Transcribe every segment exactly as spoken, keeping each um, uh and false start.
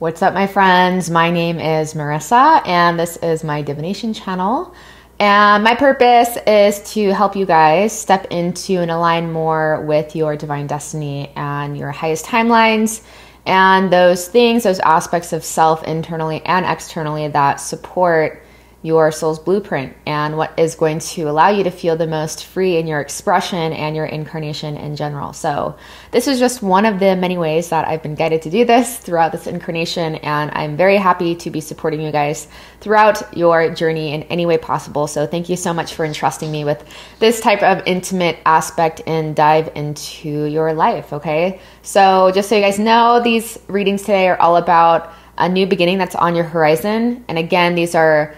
What's up, my friends? My name is Marissa, and this is my divination channel. And my purpose is to help you guys step into and align more with your divine destiny and your highest timelines and those things, those aspects of self internally and externally that support your soul's blueprint and what is going to allow you to feel the most free in your expression and your incarnation in general. So this is just one of the many ways that I've been guided to do this throughout this incarnation, and I'm very happy to be supporting you guys throughout your journey in any way possible. So thank you so much for entrusting me with this type of intimate aspect and dive into your life, okay? So just so you guys know, these readings today are all about a new beginning that's on your horizon. And again, these are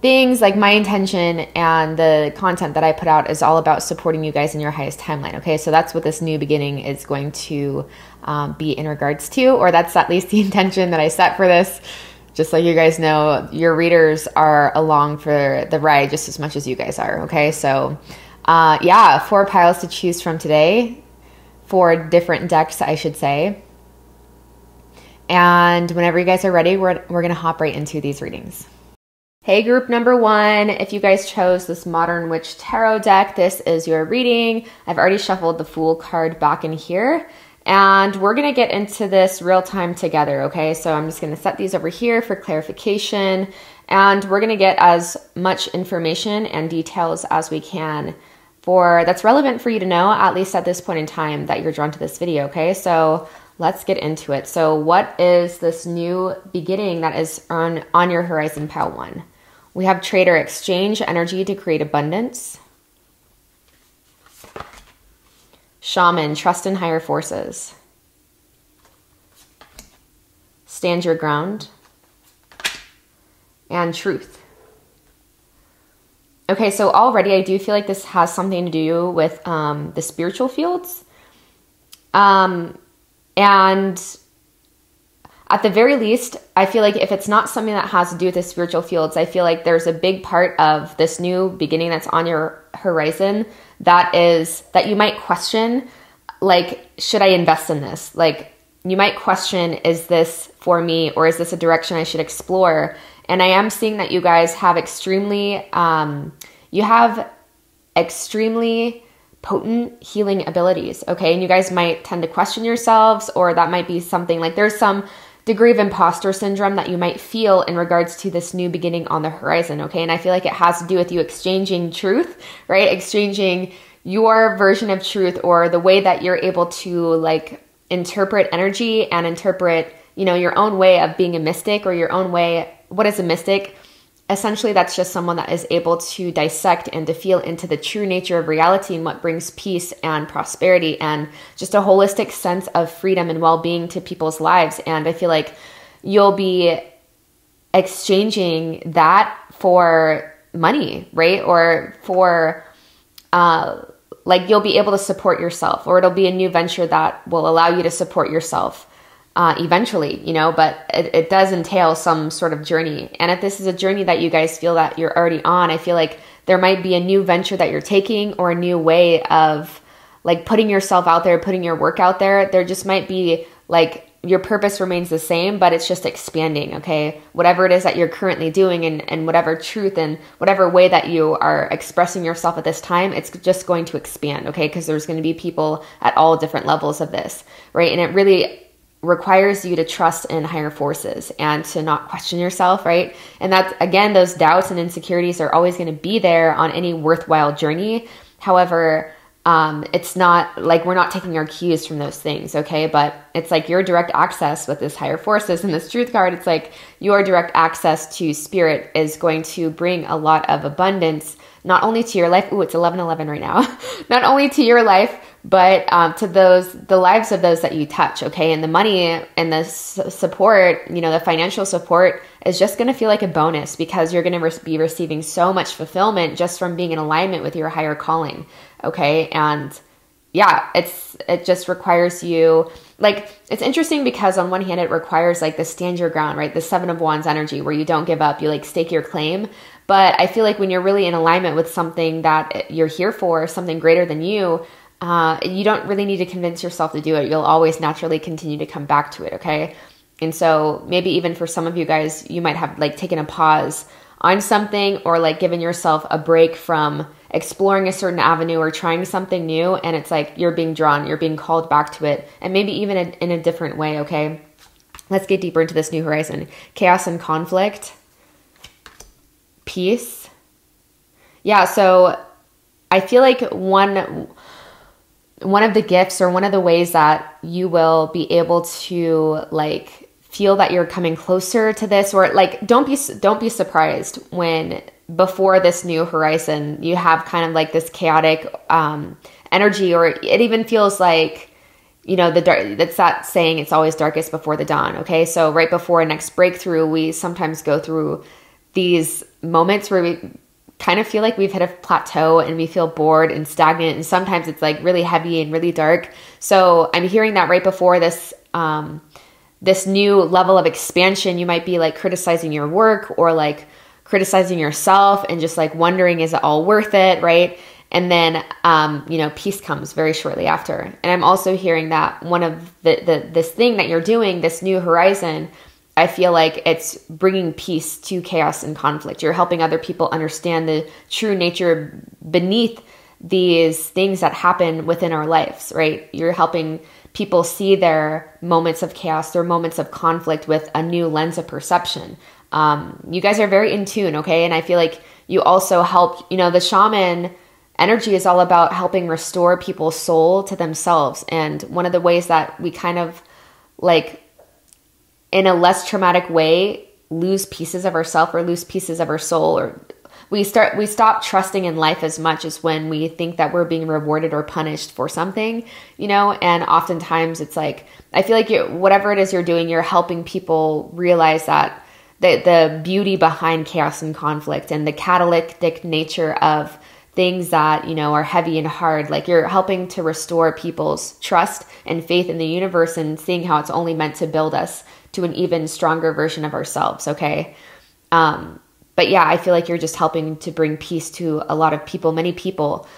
things like my intention and the content that I put out is all about supporting you guys in your highest timeline, okay? So that's what this new beginning is going to um, be in regards to, or that's at least the intention that I set for this. Just like you guys know, your readers are along for the ride just as much as you guys are, okay? So uh, yeah, four piles to choose from today, four different decks, I should say. And whenever you guys are ready, we're, we're gonna hop right into these readings. Hey group number one, if you guys chose this Modern Witch Tarot deck, this is your reading. I've already shuffled the Fool card back in here, and we're gonna get into this real time together, okay? So I'm just gonna set these over here for clarification, and we're gonna get as much information and details as we can for that's relevant for you to know, at least at this point in time that you're drawn to this video, okay? So let's get into it. So what is this new beginning that is on, on your horizon, pile one? We have trade or exchange energy to create abundance. Shaman, trust in higher forces. Stand your ground. And truth. Okay, so already I do feel like this has something to do with um, the spiritual fields. Um, and at the very least, I feel like if it's not something that has to do with the spiritual fields, I feel like there's a big part of this new beginning that's on your horizon that is that you might question, like, should I invest in this? Like, you might question, is this for me, or is this a direction I should explore? And I am seeing that you guys have extremely, um, you have extremely potent healing abilities, okay? And you guys might tend to question yourselves, or that might be something like there's some degree of imposter syndrome that you might feel in regards to this new beginning on the horizon, okay? And I feel like it has to do with you exchanging truth, right? Exchanging your version of truth, or the way that you're able to, like, interpret energy and interpret, you know, your own way of being a mystic, or your own way. What is a mystic? Essentially, that's just someone that is able to dissect and to feel into the true nature of reality and what brings peace and prosperity and just a holistic sense of freedom and well-being to people's lives. And I feel like you'll be exchanging that for money, right? Or for, uh, like, you'll be able to support yourself, or it'll be a new venture that will allow you to support yourself. Uh, eventually, you know, but it, it does entail some sort of journey. And if this is a journey that you guys feel that you're already on, I feel like there might be a new venture that you're taking, or a new way of, like, putting yourself out there, putting your work out there. There just might be, like, your purpose remains the same, but it's just expanding, okay? Whatever it is that you're currently doing, and, and whatever truth and whatever way that you are expressing yourself at this time, it's just going to expand, okay? Because there's going to be people at all different levels of this, right? And it really requires you to trust in higher forces and to not question yourself, right? And that's, again, those doubts and insecurities are always going to be there on any worthwhile journey. However, um, it's not like we're not taking our cues from those things, okay? But it's like your direct access with this higher forces and this truth card, it's like your direct access to spirit is going to bring a lot of abundance, not only to your life, ooh, it's eleven eleven right now, not only to your life, but um, to those, the lives of those that you touch, okay? And the money and the support, you know, the financial support is just gonna feel like a bonus, because you're gonna re be receiving so much fulfillment just from being in alignment with your higher calling, okay? And yeah, it's it just requires you, like, it's interesting because on one hand it requires, like, the stand your ground, right? The Seven of Wands energy where you don't give up, you, like, stake your claim. But I feel like when you're really in alignment with something that you're here for, something greater than you, Uh, you don't really need to convince yourself to do it. You'll always naturally continue to come back to it, okay? And so maybe even for some of you guys, you might have like taken a pause on something, or like given yourself a break from exploring a certain avenue or trying something new, and it's like you're being drawn, you're being called back to it, and maybe even in, in a different way, okay? Let's get deeper into this new horizon. Chaos and conflict. Peace. Yeah, so I feel like one, one of the gifts or one of the ways that you will be able to like feel that you're coming closer to this, or like don't be don't be surprised when before this new horizon you have kind of like this chaotic um, energy, or it even feels like, you know, the dark, that's that saying, it's always darkest before the dawn, okay? So right before a next breakthrough, we sometimes go through these moments where we kind of feel like we've hit a plateau and we feel bored and stagnant, and sometimes it's like really heavy and really dark. So I'm hearing that right before this um, this new level of expansion, you might be like criticizing your work or like criticizing yourself and just like wondering, is it all worth it, right? And then, um, you know, peace comes very shortly after. And I'm also hearing that one of the, the this thing that you're doing, this new horizon, I feel like it's bringing peace to chaos and conflict. You're helping other people understand the true nature beneath these things that happen within our lives, right? You're helping people see their moments of chaos, their moments of conflict with a new lens of perception. Um, you guys are very in tune, okay? And I feel like you also help, you know, the shaman energy is all about helping restore people's soul to themselves. And one of the ways that we kind of like in a less traumatic way lose pieces of ourself or lose pieces of our soul, or we start, we stop trusting in life as much as when we think that we're being rewarded or punished for something, you know? And oftentimes it's like, I feel like you, whatever it is you're doing, you're helping people realize that the, the beauty behind chaos and conflict and the catalytic nature of things that, you know, are heavy and hard. Like you're helping to restore people's trust and faith in the universe and seeing how it's only meant to build us to an even stronger version of ourselves. Okay. Um, But yeah, I feel like you're just helping to bring peace to a lot of people, many people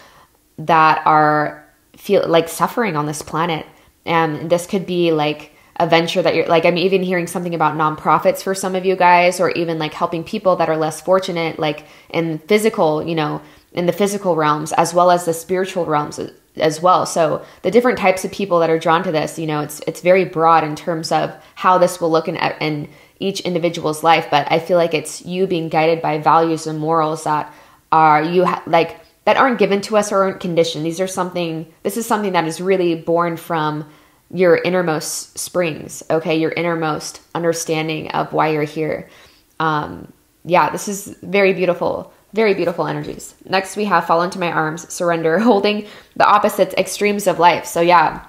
that are feel like suffering on this planet. And this could be like a venture that you're like, I'm even hearing something about nonprofits for some of you guys, or even like helping people that are less fortunate, like in physical, you know, in the physical realms, as well as the spiritual realms as well. So the different types of people that are drawn to this, you know, it's, it's very broad in terms of how this will look in, in each individual's life, but I feel like it's you being guided by values and morals that are you ha like that aren't given to us or aren't conditioned. These are something, this is something that is really born from your innermost springs, okay? Your innermost understanding of why you're here. Um, yeah, this is very beautiful, very beautiful energies. Next we have fall into my arms, surrender, holding the opposites, extremes of life. So yeah,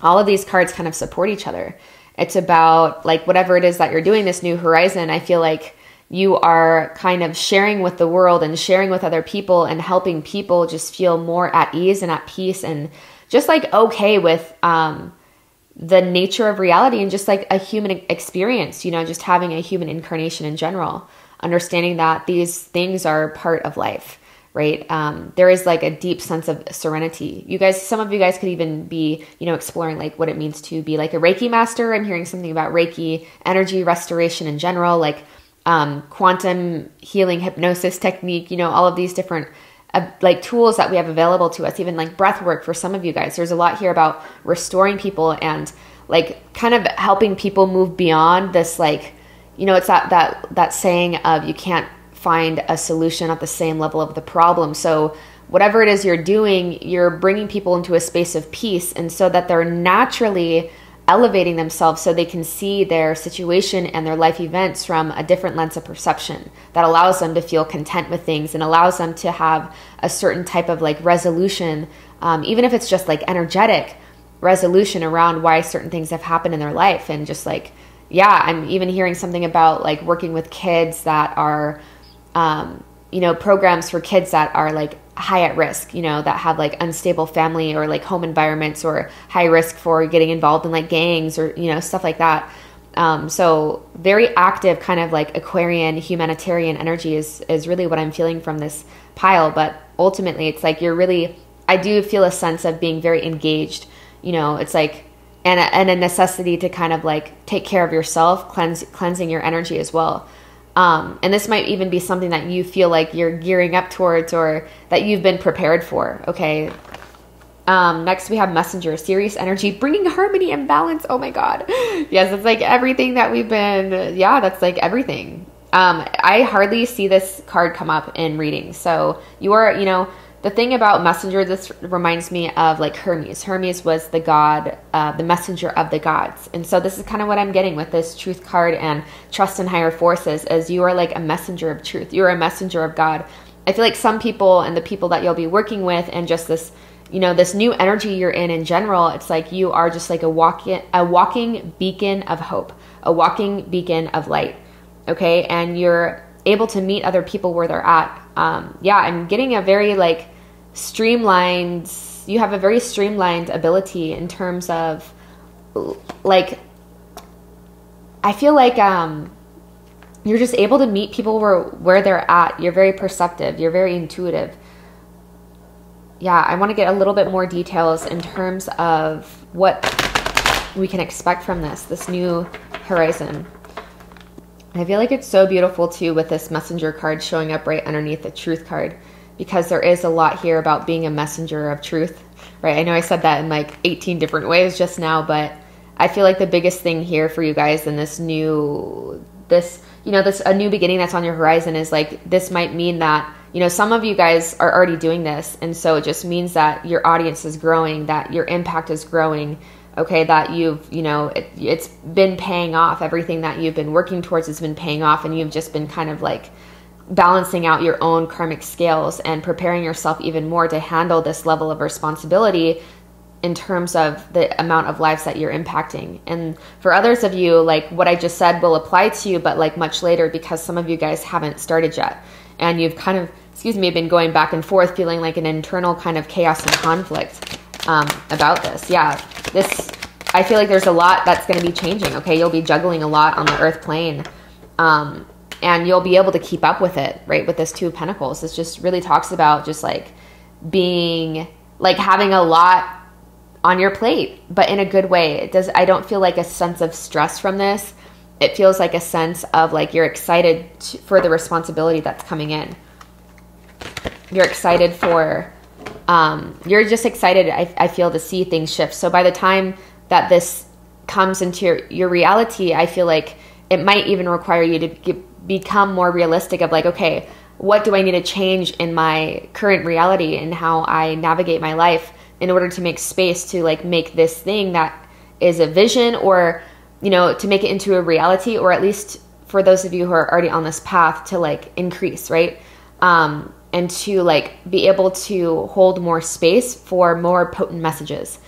all of these cards kind of support each other. It's about like whatever it is that you're doing, this new horizon, I feel like you are kind of sharing with the world and sharing with other people and helping people just feel more at ease and at peace and just like okay with um, the nature of reality and just like a human experience, you know, just having a human incarnation in general, understanding that these things are part of life, right? Um, there is like a deep sense of serenity. You guys, some of you guys could even be, you know, exploring like what it means to be like a Reiki master. I'm hearing something about Reiki, energy restoration in general, like um, quantum healing, hypnosis technique, you know, all of these different uh, like tools that we have available to us, even like breath work for some of you guys. There's a lot here about restoring people and like kind of helping people move beyond this, like, you know, it's that, that, that saying of you can't find a solution at the same level of the problem. So whatever it is you're doing, you're bringing people into a space of peace, and so that they're naturally elevating themselves so they can see their situation and their life events from a different lens of perception that allows them to feel content with things and allows them to have a certain type of like resolution, um, even if it's just like energetic resolution around why certain things have happened in their life. And just like, yeah, I'm even hearing something about like working with kids that are Um, you know, programs for kids that are like high at risk, you know, that have like unstable family or like home environments or high risk for getting involved in like gangs or, you know, stuff like that. Um, so very active kind of like Aquarian humanitarian energy is, is really what I'm feeling from this pile. But ultimately it's like, you're really, I do feel a sense of being very engaged. You know, it's like and a, and a necessity to kind of like take care of yourself, cleanse, cleansing your energy as well. Um, and this might even be something that you feel like you're gearing up towards or that you've been prepared for, okay? Um, next, we have Messenger, serious energy, bringing harmony and balance. Oh my God. Yes, that's like everything that we've been, yeah, that's like everything. Um, I hardly see this card come up in readings. So you are, you know, the thing about Messenger, this reminds me of like Hermes. Hermes was the god, uh, the messenger of the gods. And so this is kind of what I'm getting with this truth card and trust in higher forces, as you are like a messenger of truth. You're a messenger of God. I feel like some people and the people that you'll be working with and just this, you know, this new energy you're in in general, it's like you are just like a, walk in, a walking beacon of hope, a walking beacon of light, okay? And you're able to meet other people where they're at. Um, yeah, I'm getting a very like, streamlined, you have a very streamlined ability in terms of like, I feel like um, you're just able to meet people where, where they're at. You're very perceptive. You're very intuitive. Yeah, I want to get a little bit more details in terms of what we can expect from this, this new horizon. I feel like it's so beautiful too with this messenger card showing up right underneath the truth card, because there is a lot here about being a messenger of truth, right? I know I said that in like eighteen different ways just now, but I feel like the biggest thing here for you guys in this new, this, you know, this a new beginning that's on your horizon is like, this might mean that, you know, some of you guys are already doing this. And so it just means that your audience is growing, that your impact is growing, okay? That you've, you know, it, it's been paying off. Everything that you've been working towards has been paying off, and you've just been kind of like, balancing out your own karmic scales and preparing yourself even more to handle this level of responsibility in terms of the amount of lives that you're impacting. And for others of you, like what I just said will apply to you, but like much later, because some of you guys haven't started yet. And you've kind of, excuse me, been going back and forth, feeling like an internal kind of chaos and conflict um, about this. Yeah, this, I feel like there's a lot that's going to be changing, okay? You'll be juggling a lot on the earth plane. Um, And you'll be able to keep up with it, right? With this Two of Pentacles. This just really talks about just like being, like having a lot on your plate, but in a good way. It does, I don't feel like a sense of stress from this. It feels like a sense of like you're excited for the responsibility that's coming in. You're excited for, um, you're just excited, I, I feel, to see things shift. So by the time that this comes into your, your reality, I feel like it might even require you to get, become more realistic of like, okay, what do I need to change in my current reality and how I navigate my life in order to make space to like make this thing that is a vision, or, you know, to make it into a reality, or at least for those of you who are already on this path to like increase, right? Um, and to like be able to hold more space for more potent messages.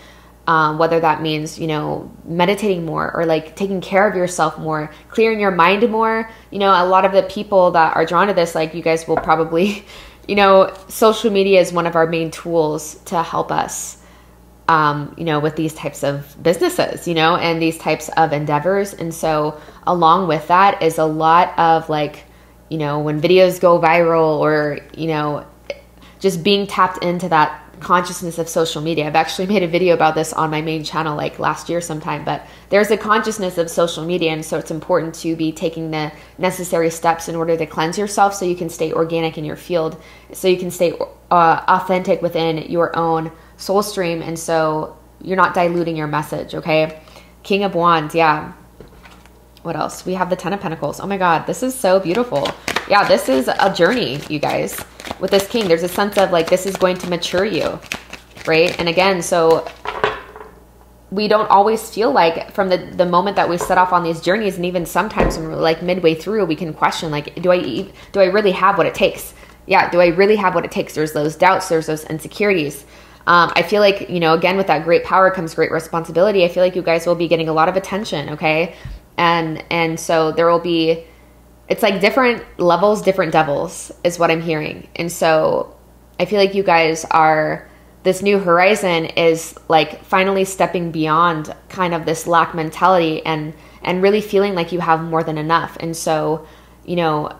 Um, whether that means, you know, meditating more or like taking care of yourself more, clearing your mind more. You know, a lot of the people that are drawn to this, like you guys will probably, you know, social media is one of our main tools to help us, um, you know, with these types of businesses, you know, and these types of endeavors. And so along with that is a lot of like, you know, when videos go viral or, you know, just being tapped into that consciousness of social media. I've actually made a video about this on my main channel like last year sometime, but there's a consciousness of social media, and so it's important to be taking the necessary steps in order to cleanse yourself so you can stay organic in your field, so you can stay uh, authentic within your own soul stream, and so you're not diluting your message, okay? King of Wands, yeah. What else? We have the Ten of Pentacles. Oh my God, this is so beautiful. Yeah, this is a journey, you guys. With this king, there's a sense of like, this is going to mature you, right? And again, so we don't always feel like from the, the moment that we set off on these journeys, and even sometimes when we're like midway through, we can question like, do I, do I really have what it takes? Yeah, do I really have what it takes? There's those doubts, there's those insecurities. Um, I feel like, you know, again, with that great power comes great responsibility. I feel like you guys will be getting a lot of attention, okay? And, and so there will be, it's like different levels, different devils is what I'm hearing. And so I feel like you guys are, this new horizon is like finally stepping beyond kind of this lack mentality and, and really feeling like you have more than enough. And so, you know,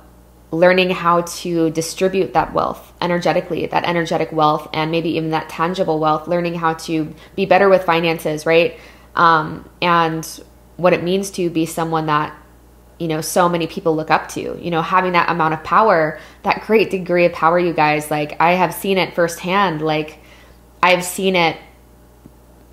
learning how to distribute that wealth energetically, that energetic wealth, and maybe even that tangible wealth, learning how to be better with finances, right? um, and what it means to be someone that, you know, so many people look up to, you know, having that amount of power, that great degree of power, you guys, like I have seen it firsthand. Like I've seen it,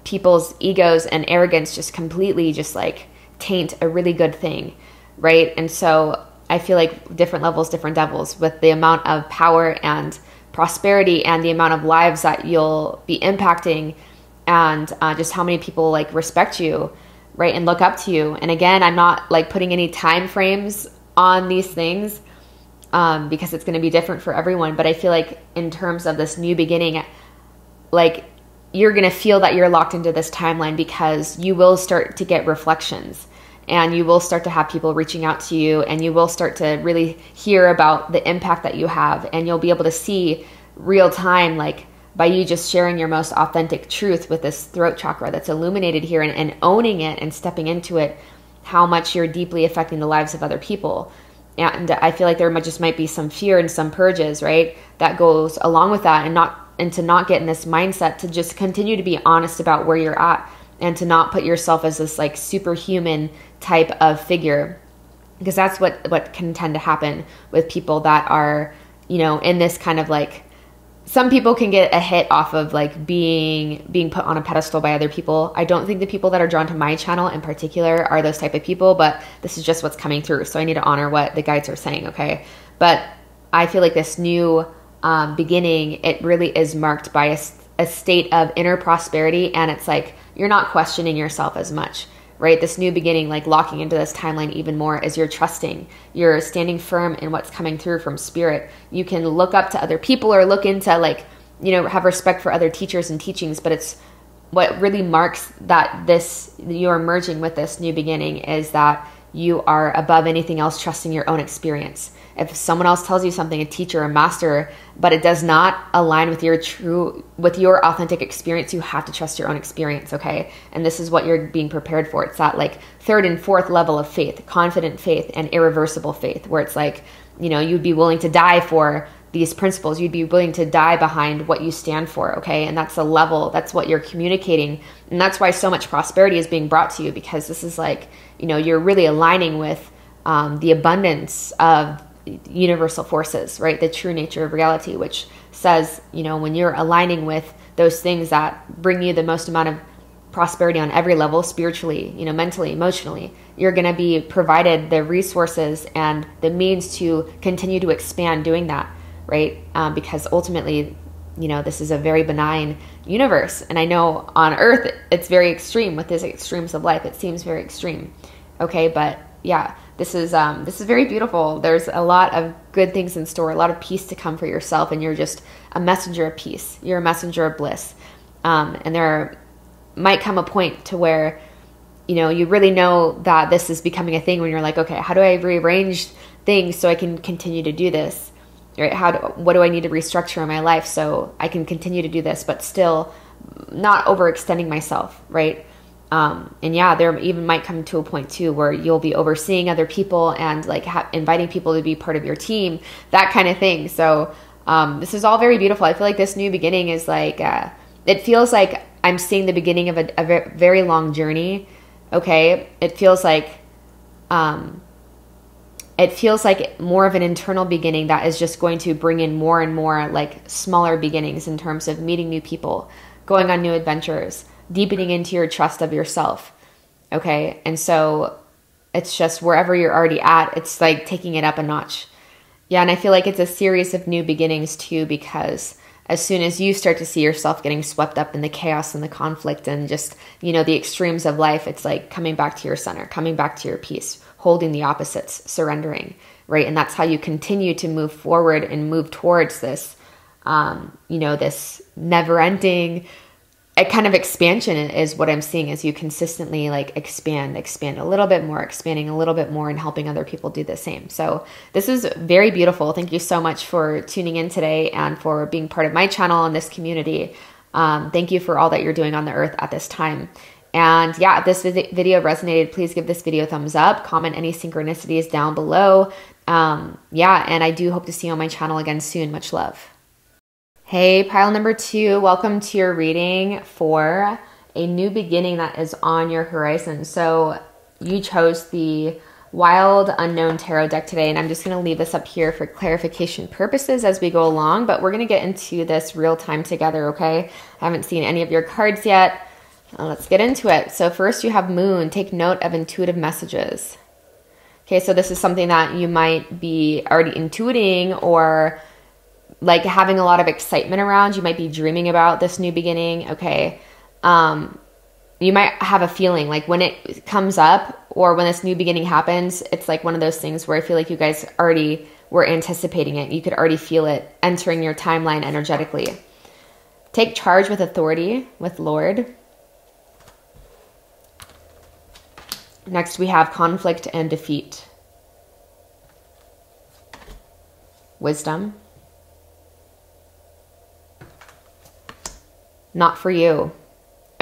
people's egos and arrogance just completely just like taint a really good thing. Right. And so I feel like different levels, different devils, with the amount of power and prosperity and the amount of lives that you'll be impacting, and uh, just how many people like respect you, right, and look up to you. And again, I'm not like putting any time frames on these things um, because it's going to be different for everyone. But I feel like in terms of this new beginning, like you're going to feel that you're locked into this timeline, because you will start to get reflections, and you will start to have people reaching out to you, and you will start to really hear about the impact that you have, and you'll be able to see real time, like by you just sharing your most authentic truth with this throat chakra that's illuminated here, and, and owning it and stepping into it, how much you're deeply affecting the lives of other people. And I feel like there might just might be some fear and some purges, right, that goes along with that, and not and to not get in this mindset, to just continue to be honest about where you're at, and to not put yourself as this like superhuman type of figure, because that's what, what can tend to happen with people that are, you know, in this kind of like, some people can get a hit off of like being being put on a pedestal by other people. I don't think the people that are drawn to my channel in particular are those type of people, but this is just what's coming through. So I need to honor what the guides are saying, okay? But I feel like this new um, beginning, it really is marked by a, a state of inner prosperity, and it's like you're not questioning yourself as much, right? This new beginning, like locking into this timeline even more, as you're trusting, you're standing firm in what's coming through from spirit. You can look up to other people, or look into like, you know, have respect for other teachers and teachings, but it's what really marks that this, you're merging with this new beginning, is that you are above anything else, trusting your own experience. If someone else tells you something, a teacher, a master, but it does not align with your true, with your authentic experience, you have to trust your own experience, okay? And this is what you're being prepared for. It's that like third and fourth level of faith, confident faith and irreversible faith, where it's like, you know, you'd be willing to die for these principles. You'd be willing to die behind what you stand for, okay? And that's the level, that's what you're communicating. And that's why so much prosperity is being brought to you, because this is like, you know, you're really aligning with um, the abundance of universal forces, right? The true nature of reality, which says, you know, when you're aligning with those things that bring you the most amount of prosperity on every level, spiritually, you know, mentally, emotionally, you're going to be provided the resources and the means to continue to expand doing that, right? Um, because ultimately, you know, this is a very benign universe. And I know on Earth, it's very extreme with these extremes of life. It seems very extreme. Okay. But yeah, this is, um, this is very beautiful. There's a lot of good things in store, a lot of peace to come for yourself. And you're just a messenger of peace. You're a messenger of bliss. Um, and there are, might come a point to where, you know, you really know that this is becoming a thing, when you're like, okay, how do I rearrange things so I can continue to do this? Right? How do, what do I need to restructure in my life so I can continue to do this, but still not overextending myself, right? Um, and yeah, there even might come to a point too where you'll be overseeing other people and like ha inviting people to be part of your team, that kind of thing. So um, this is all very beautiful. I feel like this new beginning is like, uh, it feels like I'm seeing the beginning of a, a very long journey, okay? It feels like... Um, It feels like more of an internal beginning that is just going to bring in more and more like smaller beginnings, in terms of meeting new people, going on new adventures, deepening into your trust of yourself. Okay. And so it's just wherever you're already at, it's like taking it up a notch. Yeah. And I feel like it's a series of new beginnings too, because as soon as you start to see yourself getting swept up in the chaos and the conflict and just, you know, the extremes of life, it's like coming back to your center, coming back to your peace, holding the opposites, surrendering, right? And that's how you continue to move forward and move towards this, um, you know, this never-ending kind of expansion, is what I'm seeing, as you consistently like expand, expand a little bit more, expanding a little bit more, and helping other people do the same. So this is very beautiful. Thank you so much for tuning in today and for being part of my channel and this community. Um, thank you for all that you're doing on the earth at this time. And yeah, if this video resonated, please give this video a thumbs up, comment any synchronicities down below. Um, yeah, and I do hope to see you on my channel again soon. Much love. Hey, pile number two, welcome to your reading for a new beginning that is on your horizon. So you chose the Wild Unknown Tarot deck today, and I'm just going to leave this up here for clarification purposes as we go along, but we're going to get into this real time together, okay? I haven't seen any of your cards yet. Let's get into it. So first you have Moon. Take note of intuitive messages. Okay, so this is something that you might be already intuiting or like having a lot of excitement around. You might be dreaming about this new beginning, okay? Um, you might have a feeling like when it comes up or when this new beginning happens, it's like one of those things where I feel like you guys already were anticipating it. You could already feel it entering your timeline energetically. Take charge with authority, with Lord. Next, we have conflict and defeat. Wisdom. Not for you.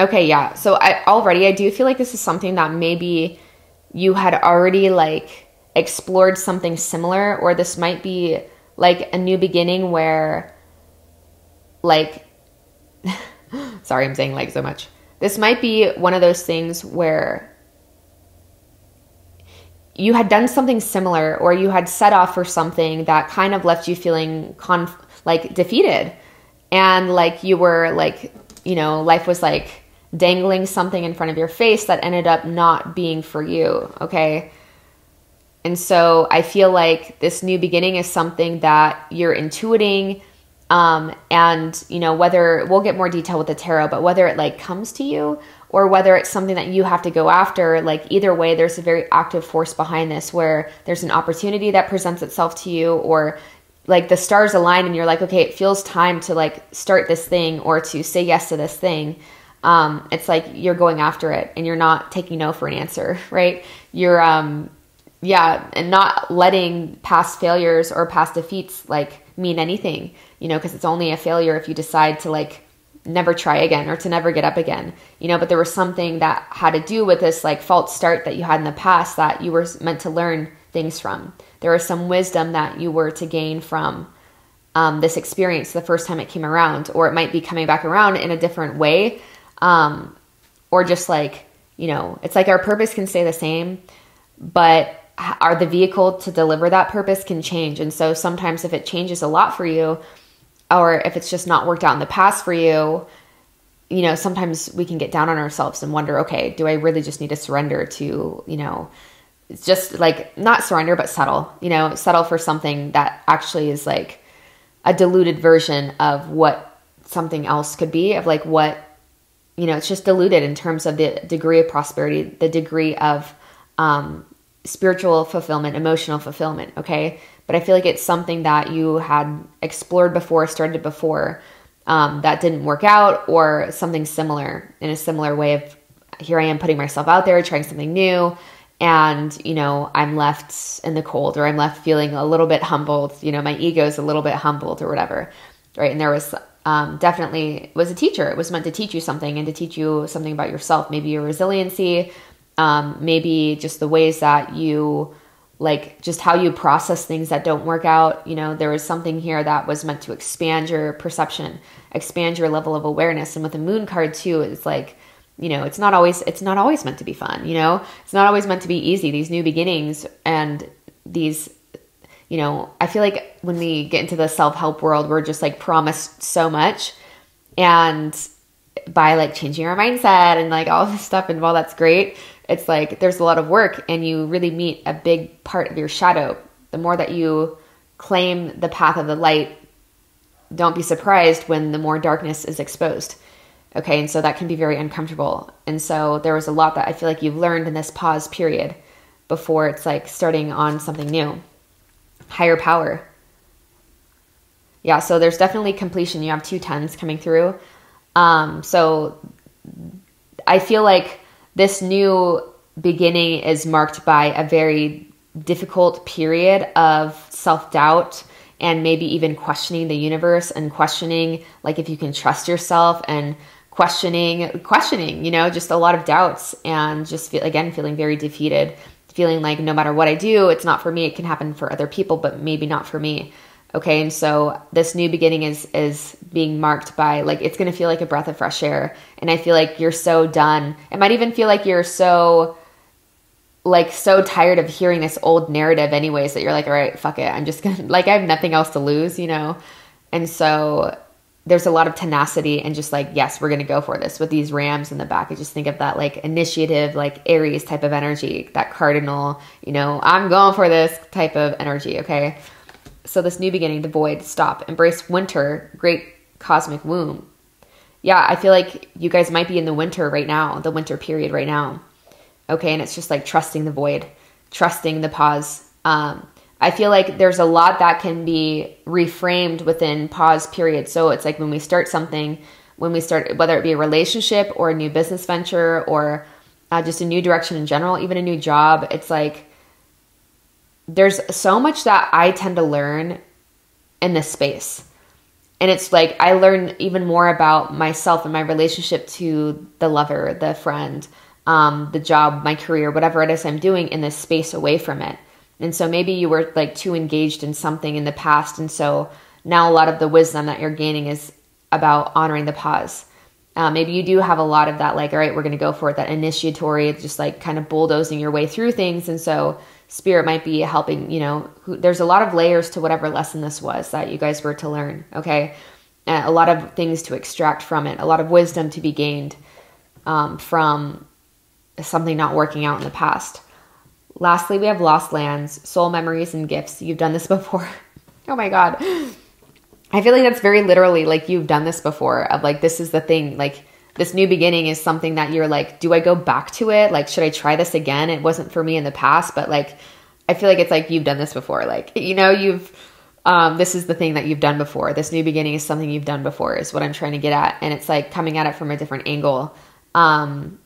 Okay, yeah. So I already, I do feel like this is something that maybe you had already like explored something similar, or this might be like a new beginning where like, sorry, I'm saying like so much. This might be one of those things where you had done something similar, or you had set off for something that kind of left you feeling conf like defeated, and like you were like, you know, life was like dangling something in front of your face that ended up not being for you. Okay. And so I feel like this new beginning is something that you're intuiting. Um, and you know, whether we'll get more detail with the tarot, but whether it like comes to you or whether it's something that you have to go after, like either way, there's a very active force behind this where there's an opportunity that presents itself to you, or like the stars align and you're like, okay, it feels time to like start this thing or to say yes to this thing. Um, it's like you're going after it and you're not taking no for an answer, right? You're, um, yeah, and not letting past failures or past defeats like mean anything, you know, because it's only a failure if you decide to like never try again or to never get up again, you know, but there was something that had to do with this like false start that you had in the past that you were meant to learn things from. There was some wisdom that you were to gain from um, this experience the first time it came around, or it might be coming back around in a different way, um, or just like, you know, it's like our purpose can stay the same, but are the vehicle to deliver that purpose can change. And so sometimes if it changes a lot for you, or if it's just not worked out in the past for you, you know, sometimes we can get down on ourselves and wonder, okay, do I really just need to surrender to, you know, it's just like not surrender, but settle, you know, settle for something that actually is like a diluted version of what something else could be, of like what, you know, it's just diluted in terms of the degree of prosperity, the degree of, um, spiritual fulfillment, emotional fulfillment. Okay. But I feel like it's something that you had explored before, started before, um, that didn't work out, or something similar in a similar way of here I am putting myself out there, trying something new. And, you know, I'm left in the cold, or I'm left feeling a little bit humbled. You know, my ego's a little bit humbled or whatever. Right. And there was, um, definitely was a teacher. It was meant to teach you something and to teach you something about yourself, maybe your resiliency, Um, maybe just the ways that you like, just how you process things that don't work out. You know, there was something here that was meant to expand your perception, expand your level of awareness. And with the moon card too, it's like, you know, it's not always, it's not always meant to be fun. You know, it's not always meant to be easy. These new beginnings and these, you know, I feel like when we get into the self-help world, we're just like promised so much. And by like changing our mindset and like all this stuff, and while that's great, it's like there's a lot of work, and you really meet a big part of your shadow. The more that you claim the path of the light, don't be surprised when the more darkness is exposed. Okay, and so that can be very uncomfortable. And so there was a lot that I feel like you've learned in this pause period before it's like starting on something new. Higher power. Yeah, so there's definitely completion. You have two tens coming through. Um, so I feel like this new beginning is marked by a very difficult period of self-doubt, and maybe even questioning the universe and questioning like if you can trust yourself, and questioning, questioning, you know, just a lot of doubts, and just feel, again, feeling very defeated, feeling like no matter what I do, it's not for me. It can happen for other people, but maybe not for me. Okay, and so this new beginning is is being marked by, like, it's going to feel like a breath of fresh air. And I feel like you're so done. It might even feel like you're so, like, so tired of hearing this old narrative anyways that you're like, all right, fuck it. I'm just going to, like, I have nothing else to lose, you know? And so there's a lot of tenacity and just like, yes, we're going to go for this with these rams in the back. I just think of that, like, initiative, like Aries type of energy, that cardinal, you know, I'm going for this type of energy, okay? So this new beginning, the void, stop, embrace winter, great cosmic womb. Yeah, I feel like you guys might be in the winter right now, the winter period right now. Okay, and it's just like trusting the void, trusting the pause. Um, I feel like there's a lot that can be reframed within pause period. So it's like when we start something, when we start, whether it be a relationship or a new business venture or uh, just a new direction in general, even a new job, it's like, there's so much that I tend to learn in this space. And it's like I learn even more about myself and my relationship to the lover, the friend, um, the job, my career, whatever it is I'm doing in this space away from it. And so maybe you were like too engaged in something in the past. And so now a lot of the wisdom that you're gaining is about honoring the pause. Uh, maybe you do have a lot of that, like, all right, we're going to go for it, that initiatory, just like kind of bulldozing your way through things. And so Spirit might be helping, you know, who, there's a lot of layers to whatever lesson this was that you guys were to learn, okay? Uh, a lot of things to extract from it, a lot of wisdom to be gained um, from something not working out in the past. Lastly, we have lost lands, soul memories, and gifts. You've done this before. Oh my God. I feel like that's very literally like you've done this before of like, this is the thing, like this new beginning is something that you're like, do I go back to it? Like, should I try this again? It wasn't for me in the past, but like, I feel like it's like, you've done this before. Like, you know, you've, um, this is the thing that you've done before. This new beginning is something you've done before is what I'm trying to get at. And it's like coming at it from a different angle. Um,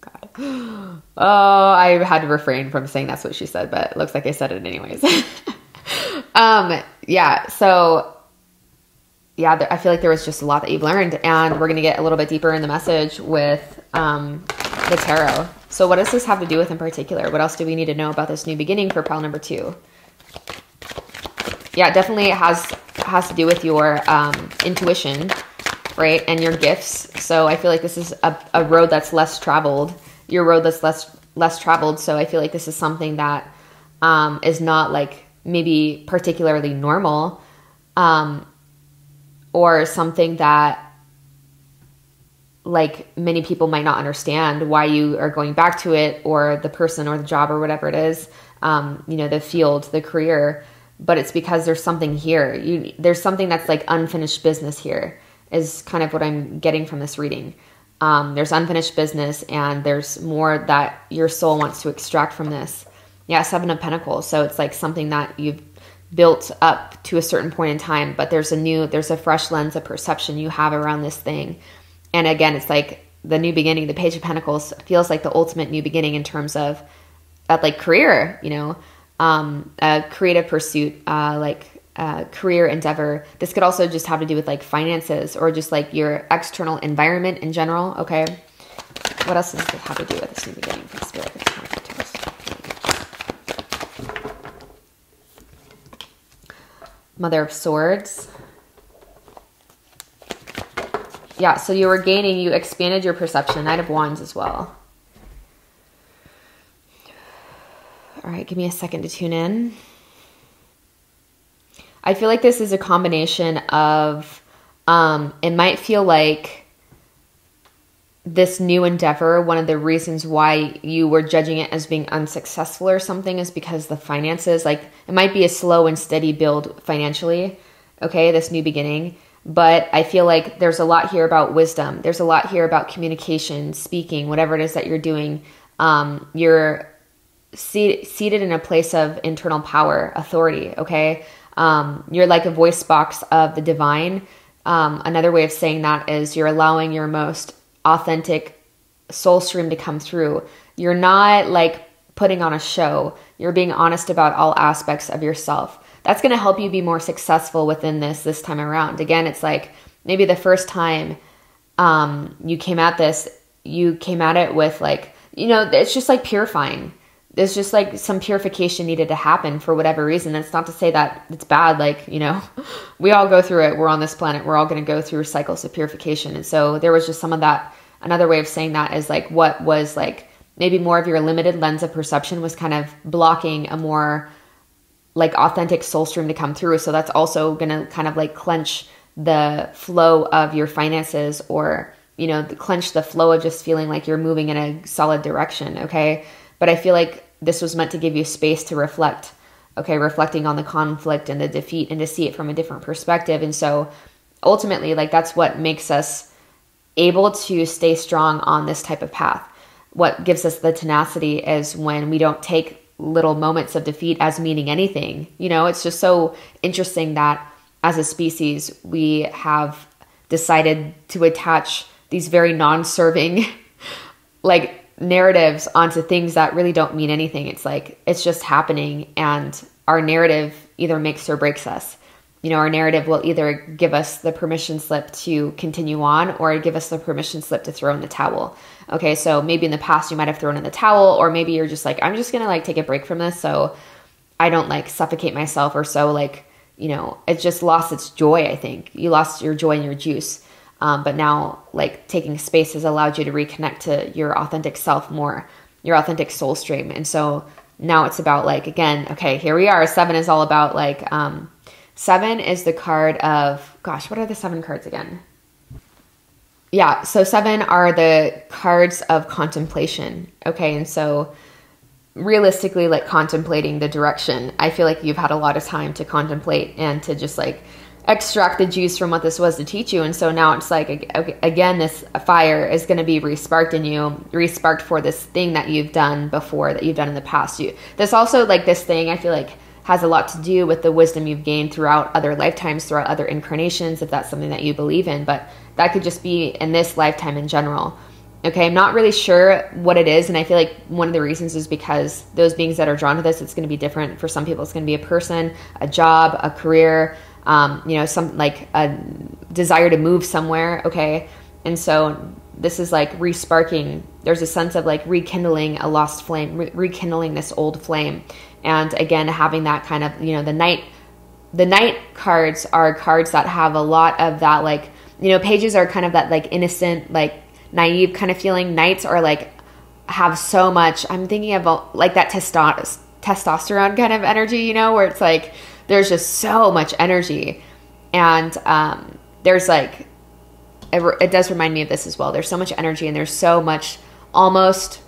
God. Oh, I had to refrain from saying that's what she said, but it looks like I said it anyways. Um, yeah. So yeah, there, I feel like there was just a lot that you've learned, and we're going to get a little bit deeper in the message with, um, the tarot. So what does this have to do with in particular? What else do we need to know about this new beginning for pile number two? Yeah, definitely it has, has to do with your, um, intuition, right? And your gifts. So I feel like this is a, a road that's less traveled, your road that's less, less traveled. So I feel like this is something that, um, is not like, maybe particularly normal, um, or something that like many people might not understand why you are going back to it, or the person or the job or whatever it is, um, you know, the field, the career, but it's because there's something here. You, there's something that's like unfinished business here is kind of what I'm getting from this reading. Um, there's unfinished business and there's more that your soul wants to extract from this. Yeah, Seven of Pentacles. So it's like something that you've built up to a certain point in time, but there's a new, there's a fresh lens of perception you have around this thing. And again, it's like the new beginning, the Page of Pentacles feels like the ultimate new beginning in terms of that like career, you know, um, a creative pursuit, uh, like uh, career endeavor. This could also just have to do with like finances or just like your external environment in general. Okay. What else does this have to do with this new beginning for Spirit? Mother of Swords. Yeah, so you were gaining, you expanded your perception. Knight of Wands as well. All right, give me a second to tune in. I feel like this is a combination of, um, it might feel like this new endeavor, one of the reasons why you were judging it as being unsuccessful or something is because the finances, like it might be a slow and steady build financially, okay, this new beginning. But I feel like there's a lot here about wisdom. There's a lot here about communication, speaking, whatever it is that you're doing. Um, you're seat seated in a place of internal power, authority, okay? Um, you're like a voice box of the divine. Um, another way of saying that is you're allowing your most authentic soul stream to come through. You're not like putting on a show. You're being honest about all aspects of yourself. That's going to help you be more successful within this, this time around. Again, it's like maybe the first time, um, you came at this, you came at it with like, you know, it's just like purifying, there's just like some purification needed to happen for whatever reason. That's not to say that it's bad. Like, you know, we all go through it. We're on this planet. We're all going to go through cycles of purification. And so there was just some of that. Another way of saying that is like, what was like maybe more of your limited lens of perception was kind of blocking a more like authentic soul stream to come through. So that's also going to kind of like clench the flow of your finances, or, you know, clench the flow of just feeling like you're moving in a solid direction. Okay. But I feel like this was meant to give you space to reflect. Okay. Reflecting on the conflict and the defeat, and to see it from a different perspective. And so ultimately, like, that's what makes us able to stay strong on this type of path. What gives us the tenacity is when we don't take little moments of defeat as meaning anything. You know, it's just so interesting that as a species, we have decided to attach these very non-serving like narratives onto things that really don't mean anything. It's like, it's just happening, and our narrative either makes or breaks us. You know, our narrative will either give us the permission slip to continue on, or give us the permission slip to throw in the towel. Okay, so maybe in the past you might have thrown in the towel, or maybe you're just like, I'm just gonna like take a break from this so I don't like suffocate myself, or so like, you know, it just lost its joy, I think. You lost your joy and your juice. Um, but now like taking space has allowed you to reconnect to your authentic self more, your authentic soul stream. And so now it's about like, again, okay, here we are. Seven is all about like, um, seven is the card of, gosh, what are the seven cards again? Yeah, so seven are the cards of contemplation, okay? And so realistically, like contemplating the direction, I feel like you've had a lot of time to contemplate and to just like extract the juice from what this was to teach you. And so now it's like, again, this fire is going to be re-sparked in you, re-sparked for this thing that you've done before, that you've done in the past. You, this also like this thing, I feel like, has a lot to do with the wisdom you've gained throughout other lifetimes, throughout other incarnations, if that's something that you believe in. But that could just be in this lifetime in general. Okay, I'm not really sure what it is. And I feel like one of the reasons is because those beings that are drawn to this, it's going to be different. For some people, it's going to be a person, a job, a career, um, you know, some like a desire to move somewhere. Okay, and so this is like re-sparking. There's a sense of like rekindling a lost flame, re rekindling this old flame. And again, having that kind of, you know, the night, the night cards are cards that have a lot of that, like, you know, pages are kind of that like innocent, like naive kind of feeling. Nights are like, have so much, I'm thinking of like that testo testosterone kind of energy, you know, where it's like, there's just so much energy. And um, there's like, it, it does remind me of this as well. There's so much energy, and there's so much almost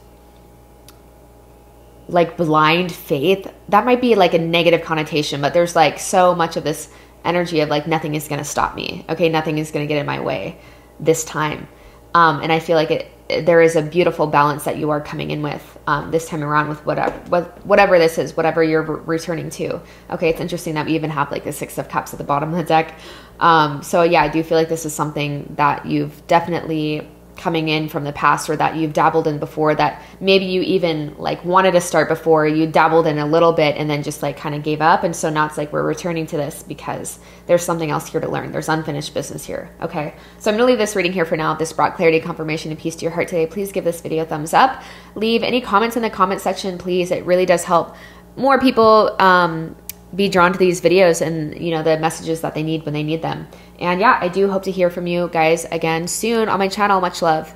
like blind faith. That might be like a negative connotation, but there's like so much of this energy of like, nothing is going to stop me. Okay. Nothing is going to get in my way this time. Um, and I feel like it, there is a beautiful balance that you are coming in with, um, this time around with whatever, what, whatever this is, whatever you're re returning to. Okay. It's interesting that we even have like the Six of Cups at the bottom of the deck. Um, so yeah, I do feel like this is something that you've definitely coming in from the past, or that you've dabbled in before, that maybe you even like wanted to start before, you dabbled in a little bit and then just like kind of gave up. And so now it's like, we're returning to this because there's something else here to learn. There's unfinished business here. Okay. So I'm going to leave this reading here for now. If this brought clarity, confirmation, and peace to your heart today, please give this video a thumbs up. Leave any comments in the comment section, please. It really does help more people, um, be drawn to these videos and, you know, the messages that they need when they need them. And yeah, I do hope to hear from you guys again soon on my channel. Much love.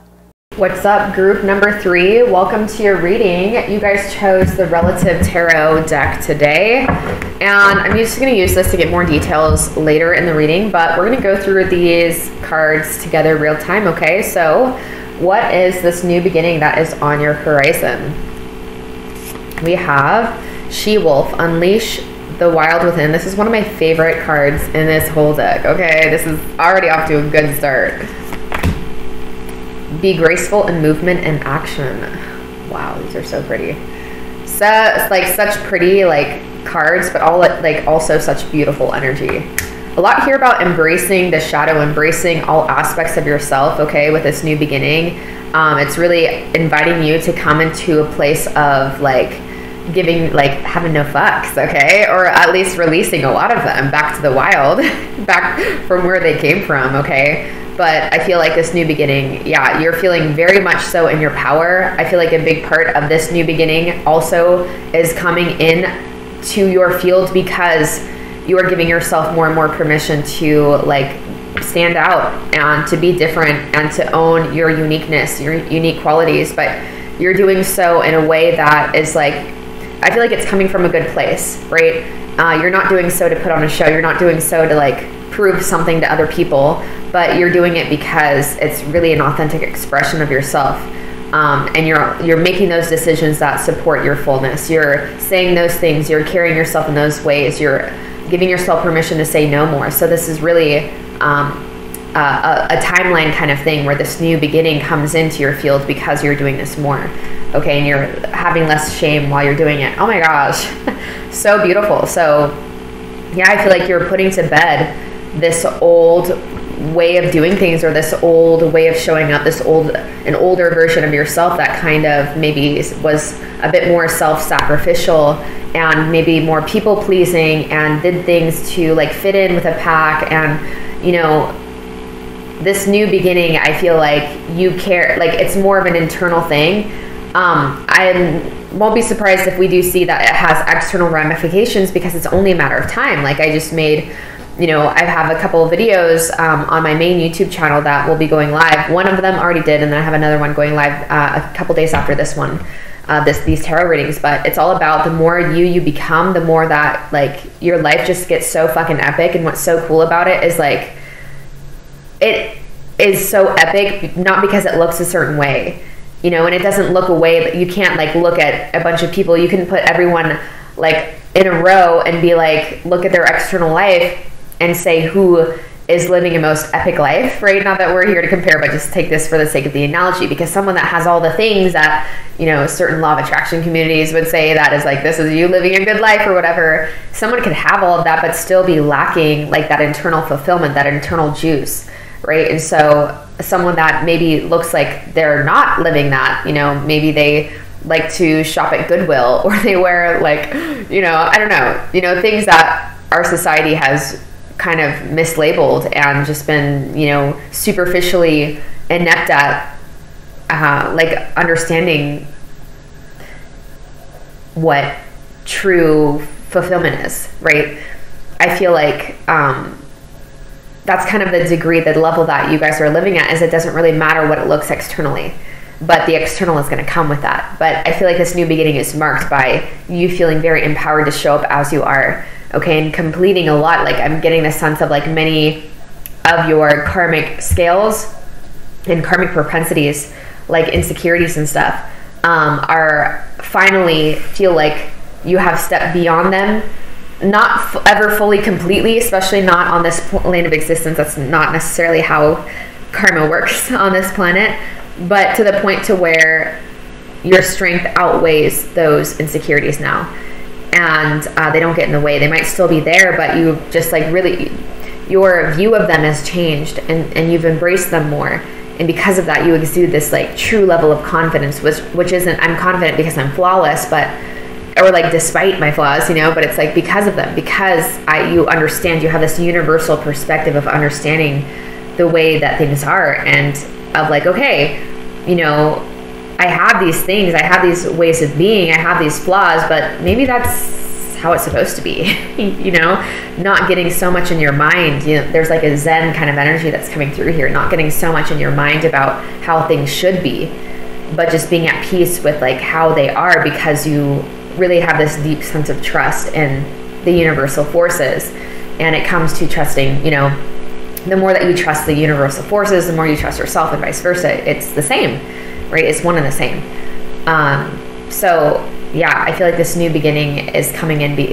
What's up, group number three? Welcome to your reading. You guys chose the Relative Tarot deck today, and I'm just going to use this to get more details later in the reading, but we're going to go through these cards together real time. Okay. So what is this new beginning that is on your horizon? We have She-Wolf, Unleash the Wild Within. This is one of my favorite cards in this whole deck. Okay, this is already off to a good start. Be graceful in movement and action. Wow, these are so pretty. So it's like such pretty like cards, but all like also such beautiful energy. A lot here about embracing the shadow, embracing all aspects of yourself. Okay, with this new beginning, um, it's really inviting you to come into a place of like giving, like having no fucks, okay? Or at least releasing a lot of them back to the wild, back from where they came from, okay? But I feel like this new beginning, yeah, you're feeling very much so in your power. I feel like a big part of this new beginning also is coming in to your field because you are giving yourself more and more permission to like stand out and to be different and to own your uniqueness, your unique qualities. But you're doing so in a way that is like, I feel like it's coming from a good place, right? Uh, you're not doing so to put on a show. You're not doing so to like prove something to other people, but you're doing it because it's really an authentic expression of yourself. Um, and you're you're making those decisions that support your fullness. You're saying those things. You're carrying yourself in those ways. You're giving yourself permission to say no more. So this is really um, a, a timeline kind of thing where this new beginning comes into your field because you're doing this more. Okay, and you're having less shame while you're doing it. Oh my gosh, so beautiful. So yeah, I feel like you're putting to bed this old way of doing things or this old way of showing up, this old, an older version of yourself that kind of maybe was a bit more self-sacrificial and maybe more people-pleasing and did things to like fit in with a pack. And, you know, this new beginning, I feel like you care, like it's more of an internal thing. Um, I won't be surprised if we do see that it has external ramifications because it's only a matter of time. Like I just made, you know, I have a couple of videos um, on my main YouTube channel that will be going live. One of them already did, and then I have another one going live uh, a couple days after this one, uh, this these tarot readings. But it's all about the more you you become, the more that like your life just gets so fucking epic. And what's so cool about it is like it is so epic, not because it looks a certain way. You know, and it doesn't look away, but you can't like look at a bunch of people. You can put everyone like in a row and be like, look at their external life and say who is living a most epic life, right? Not that we're here to compare, but just take this for the sake of the analogy, because someone that has all the things that, you know, certain law of attraction communities would say that is like, this is you living a good life or whatever. Someone could have all of that, but still be lacking like that internal fulfillment, that internal juice, right? And so someone that maybe looks like they're not living that, you know, maybe they like to shop at Goodwill or they wear like, you know, I don't know, you know, things that our society has kind of mislabeled and just been, you know, superficially inept at, uh, like understanding what true fulfillment is, right? I feel like, um, that's kind of the degree, the level that you guys are living at, is it doesn't really matter what it looks externally, but the external is going to come with that. But I feel like this new beginning is marked by you feeling very empowered to show up as you are, okay, and completing a lot. Like I'm getting the sense of like many of your karmic scales and karmic propensities, like insecurities and stuff, um, are finally feel like you have stepped beyond them. Not f ever fully completely, especially not on this plane of existence. That's not necessarily how karma works on this planet, but to the point to where your strength outweighs those insecurities now. And uh, they don't get in the way. They might still be there, but you just like really, your view of them has changed and, and you've embraced them more. And because of that, you exude this like true level of confidence, which, which isn't, I'm confident because I'm flawless, but or like despite my flaws, you know, but it's like because of them, because I, you understand, you have this universal perspective of understanding the way that things are and of like, okay, you know, I have these things, I have these ways of being, I have these flaws, but maybe that's how it's supposed to be, you know, not getting so much in your mind. You know, there's like a Zen kind of energy that's coming through here, not getting so much in your mind about how things should be, but just being at peace with like how they are, because you really have this deep sense of trust in the universal forces. And it comes to trusting, you know, the more that you trust the universal forces, the more you trust yourself and vice versa. It's the same, right? It's one and the same. Um, so yeah, I feel like this new beginning is coming in. Be,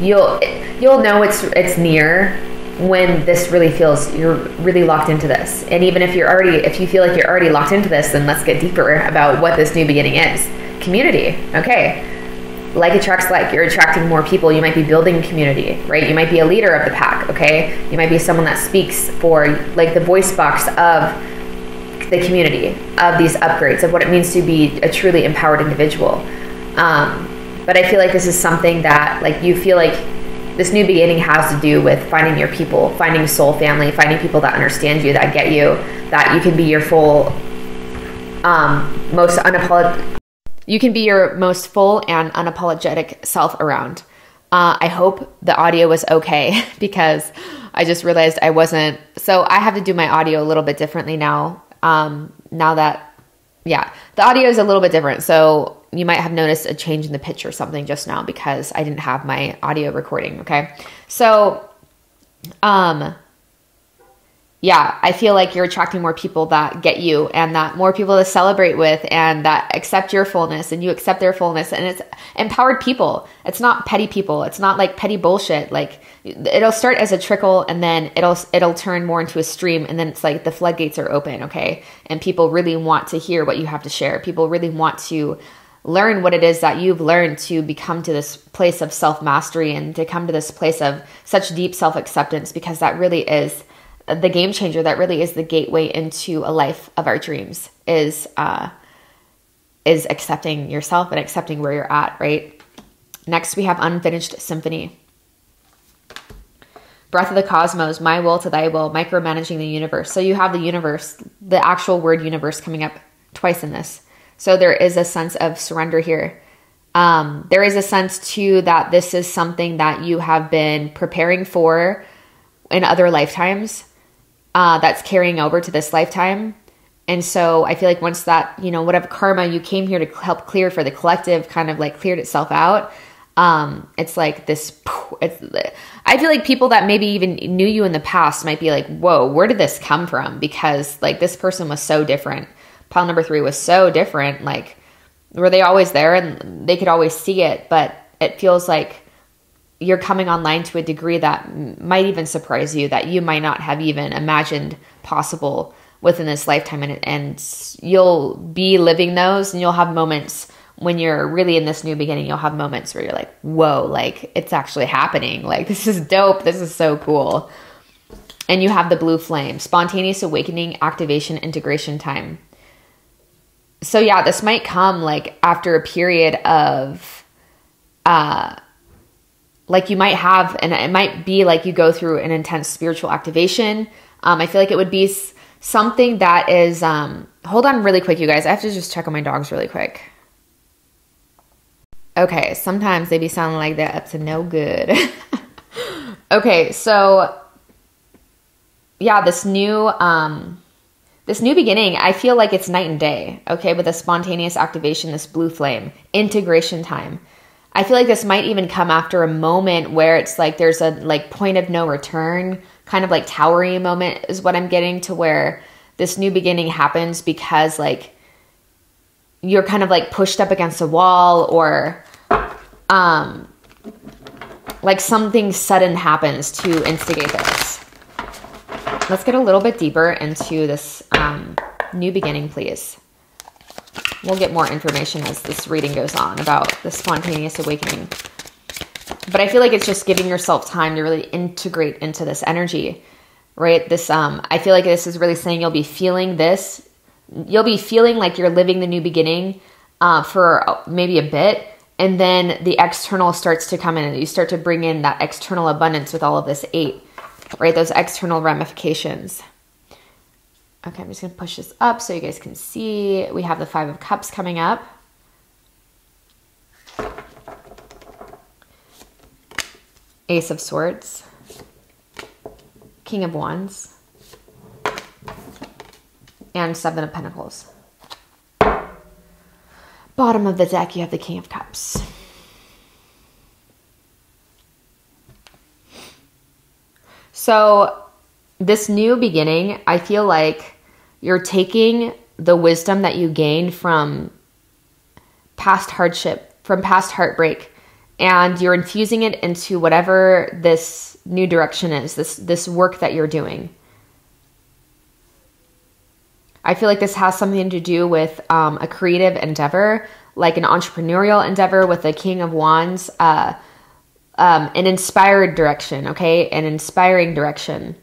you'll, you'll know it's, it's near when this really feels, you're really locked into this. And even if you're already, if you feel like you're already locked into this, then let's get deeper about what this new beginning is. Community. Okay. Like attracts like. You're attracting more people. You might be building community, right? You might be a leader of the pack, okay? You might be someone that speaks for like the voice box of the community, of these upgrades, of what it means to be a truly empowered individual. Um, but I feel like this is something that like you feel like This new beginning has to do with finding your people, finding soul family, finding people that understand you, that get you, that you can be your full, um, most unapologetic. You can be your most full and unapologetic self around. Uh, I hope the audio was okay because I just realized I wasn't. So I have to do my audio a little bit differently now. Um, now that, yeah, the audio is a little bit different. So you might have noticed a change in the pitch or something just now because I didn't have my audio recording. Okay. So, um, yeah, I feel like you're attracting more people that get you and that more people to celebrate with and that accept your fullness and you accept their fullness. And it's empowered people. It's not petty people. It's not like petty bullshit. Like it'll start as a trickle and then it'll, it'll turn more into a stream. And then it's like the floodgates are open. Okay. And people really want to hear what you have to share. People really want to learn what it is that you've learned to become to this place of self-mastery and to come to this place of such deep self-acceptance, because that really is the game changer. That really is the gateway into a life of our dreams, is uh, is accepting yourself and accepting where you're at, right? Next, we have Unfinished Symphony. Breath of the Cosmos, my will to thy will, micromanaging the universe. So you have the universe, the actual word universe coming up twice in this. So there is a sense of surrender here. Um, there is a sense too that this is something that you have been preparing for in other lifetimes. Uh, that's carrying over to this lifetime. And so I feel like once that, you know, whatever karma you came here to help clear for the collective kind of like cleared itself out. Um, it's like this, it's, I feel like people that maybe even knew you in the past might be like, whoa, where did this come from? Because like this person was so different. Pile number three was so different. Like, were they always there and they could always see it, but it feels like you're coming online to a degree that might even surprise you, that you might not have even imagined possible within this lifetime. And, and you'll be living those, and you'll have moments when you're really in this new beginning. You'll have moments where you're like, whoa, like it's actually happening. Like this is dope. This is so cool. And you have the blue flame, spontaneous awakening, activation, integration time. So yeah, this might come like after a period of, uh, like you might have, and it might be like you go through an intense spiritual activation. Um, I feel like it would be something that is, um, hold on really quick, you guys. I have to just check on my dogs really quick. Okay. Sometimes they be sounding like they're up to no good. Okay. So yeah, this new, um, this new beginning, I feel like it's night and day. Okay. With a spontaneous activation, this blue flame, integration time. I feel like this might even come after a moment where it's like there's a like point of no return, kind of like towery moment is what I'm getting to, where this new beginning happens because like you're kind of like pushed up against a wall, or um, like something sudden happens to instigate this. Let's get a little bit deeper into this um, new beginning, please. We'll get more information as this reading goes on about the spontaneous awakening. But I feel like it's just giving yourself time to really integrate into this energy, right? This, um, I feel like this is really saying you'll be feeling this. You'll be feeling like you're living the new beginning uh, for maybe a bit. And then the external starts to come in, and you start to bring in that external abundance with all of this eight, right? Those external ramifications. Okay, I'm just going to push this up so you guys can see. We have the Five of Cups coming up. Ace of Swords. King of Wands. And Seven of Pentacles. Bottom of the deck, you have the King of Cups. So this new beginning, I feel like you're taking the wisdom that you gain from past hardship, from past heartbreak, and you're infusing it into whatever this new direction is, this, this work that you're doing. I feel like this has something to do with um, a creative endeavor, like an entrepreneurial endeavor with the King of Wands, uh, um, an inspired direction, okay? An inspiring direction.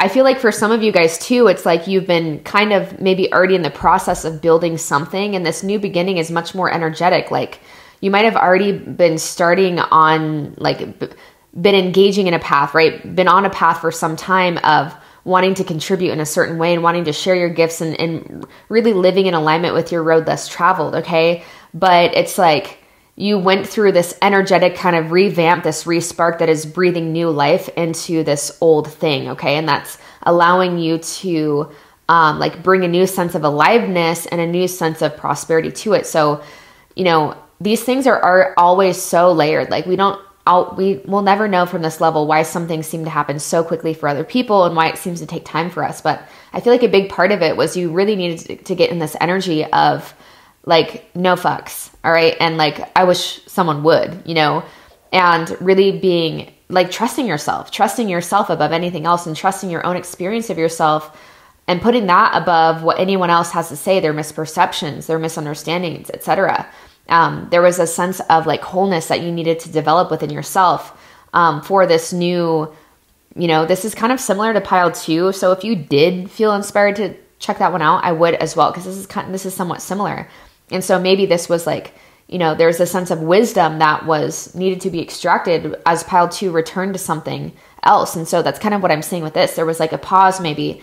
I feel like for some of you guys too, it's like you've been kind of maybe already in the process of building something, and this new beginning is much more energetic. Like you might have already been starting on like been engaging in a path, right? Been on a path for some time of wanting to contribute in a certain way and wanting to share your gifts and, and really living in alignment with your road less traveled, okay? But it's like you went through this energetic kind of revamp, this re-spark that is breathing new life into this old thing, okay? And that's allowing you to um, like bring a new sense of aliveness and a new sense of prosperity to it. So, you know, these things are, are always so layered. Like we don't, I'll, we will never know from this level why some things seem to happen so quickly for other people and why it seems to take time for us. But I feel like a big part of it was you really needed to, to get in this energy of like no fucks, all right? And like I wish someone would, you know, and really being like trusting yourself, trusting yourself above anything else and trusting your own experience of yourself and putting that above what anyone else has to say, their misperceptions, their misunderstandings, et cetera. Um, there was a sense of like wholeness that you needed to develop within yourself um, for this new, you know, this is kind of similar to pile two. So if you did feel inspired to check that one out, I would as well, because this is kind of, this is somewhat similar. And so maybe this was like, you know, there's a sense of wisdom that was needed to be extracted as pile two returned to something else. And so that's kind of what I'm seeing with this. There was like a pause. Maybe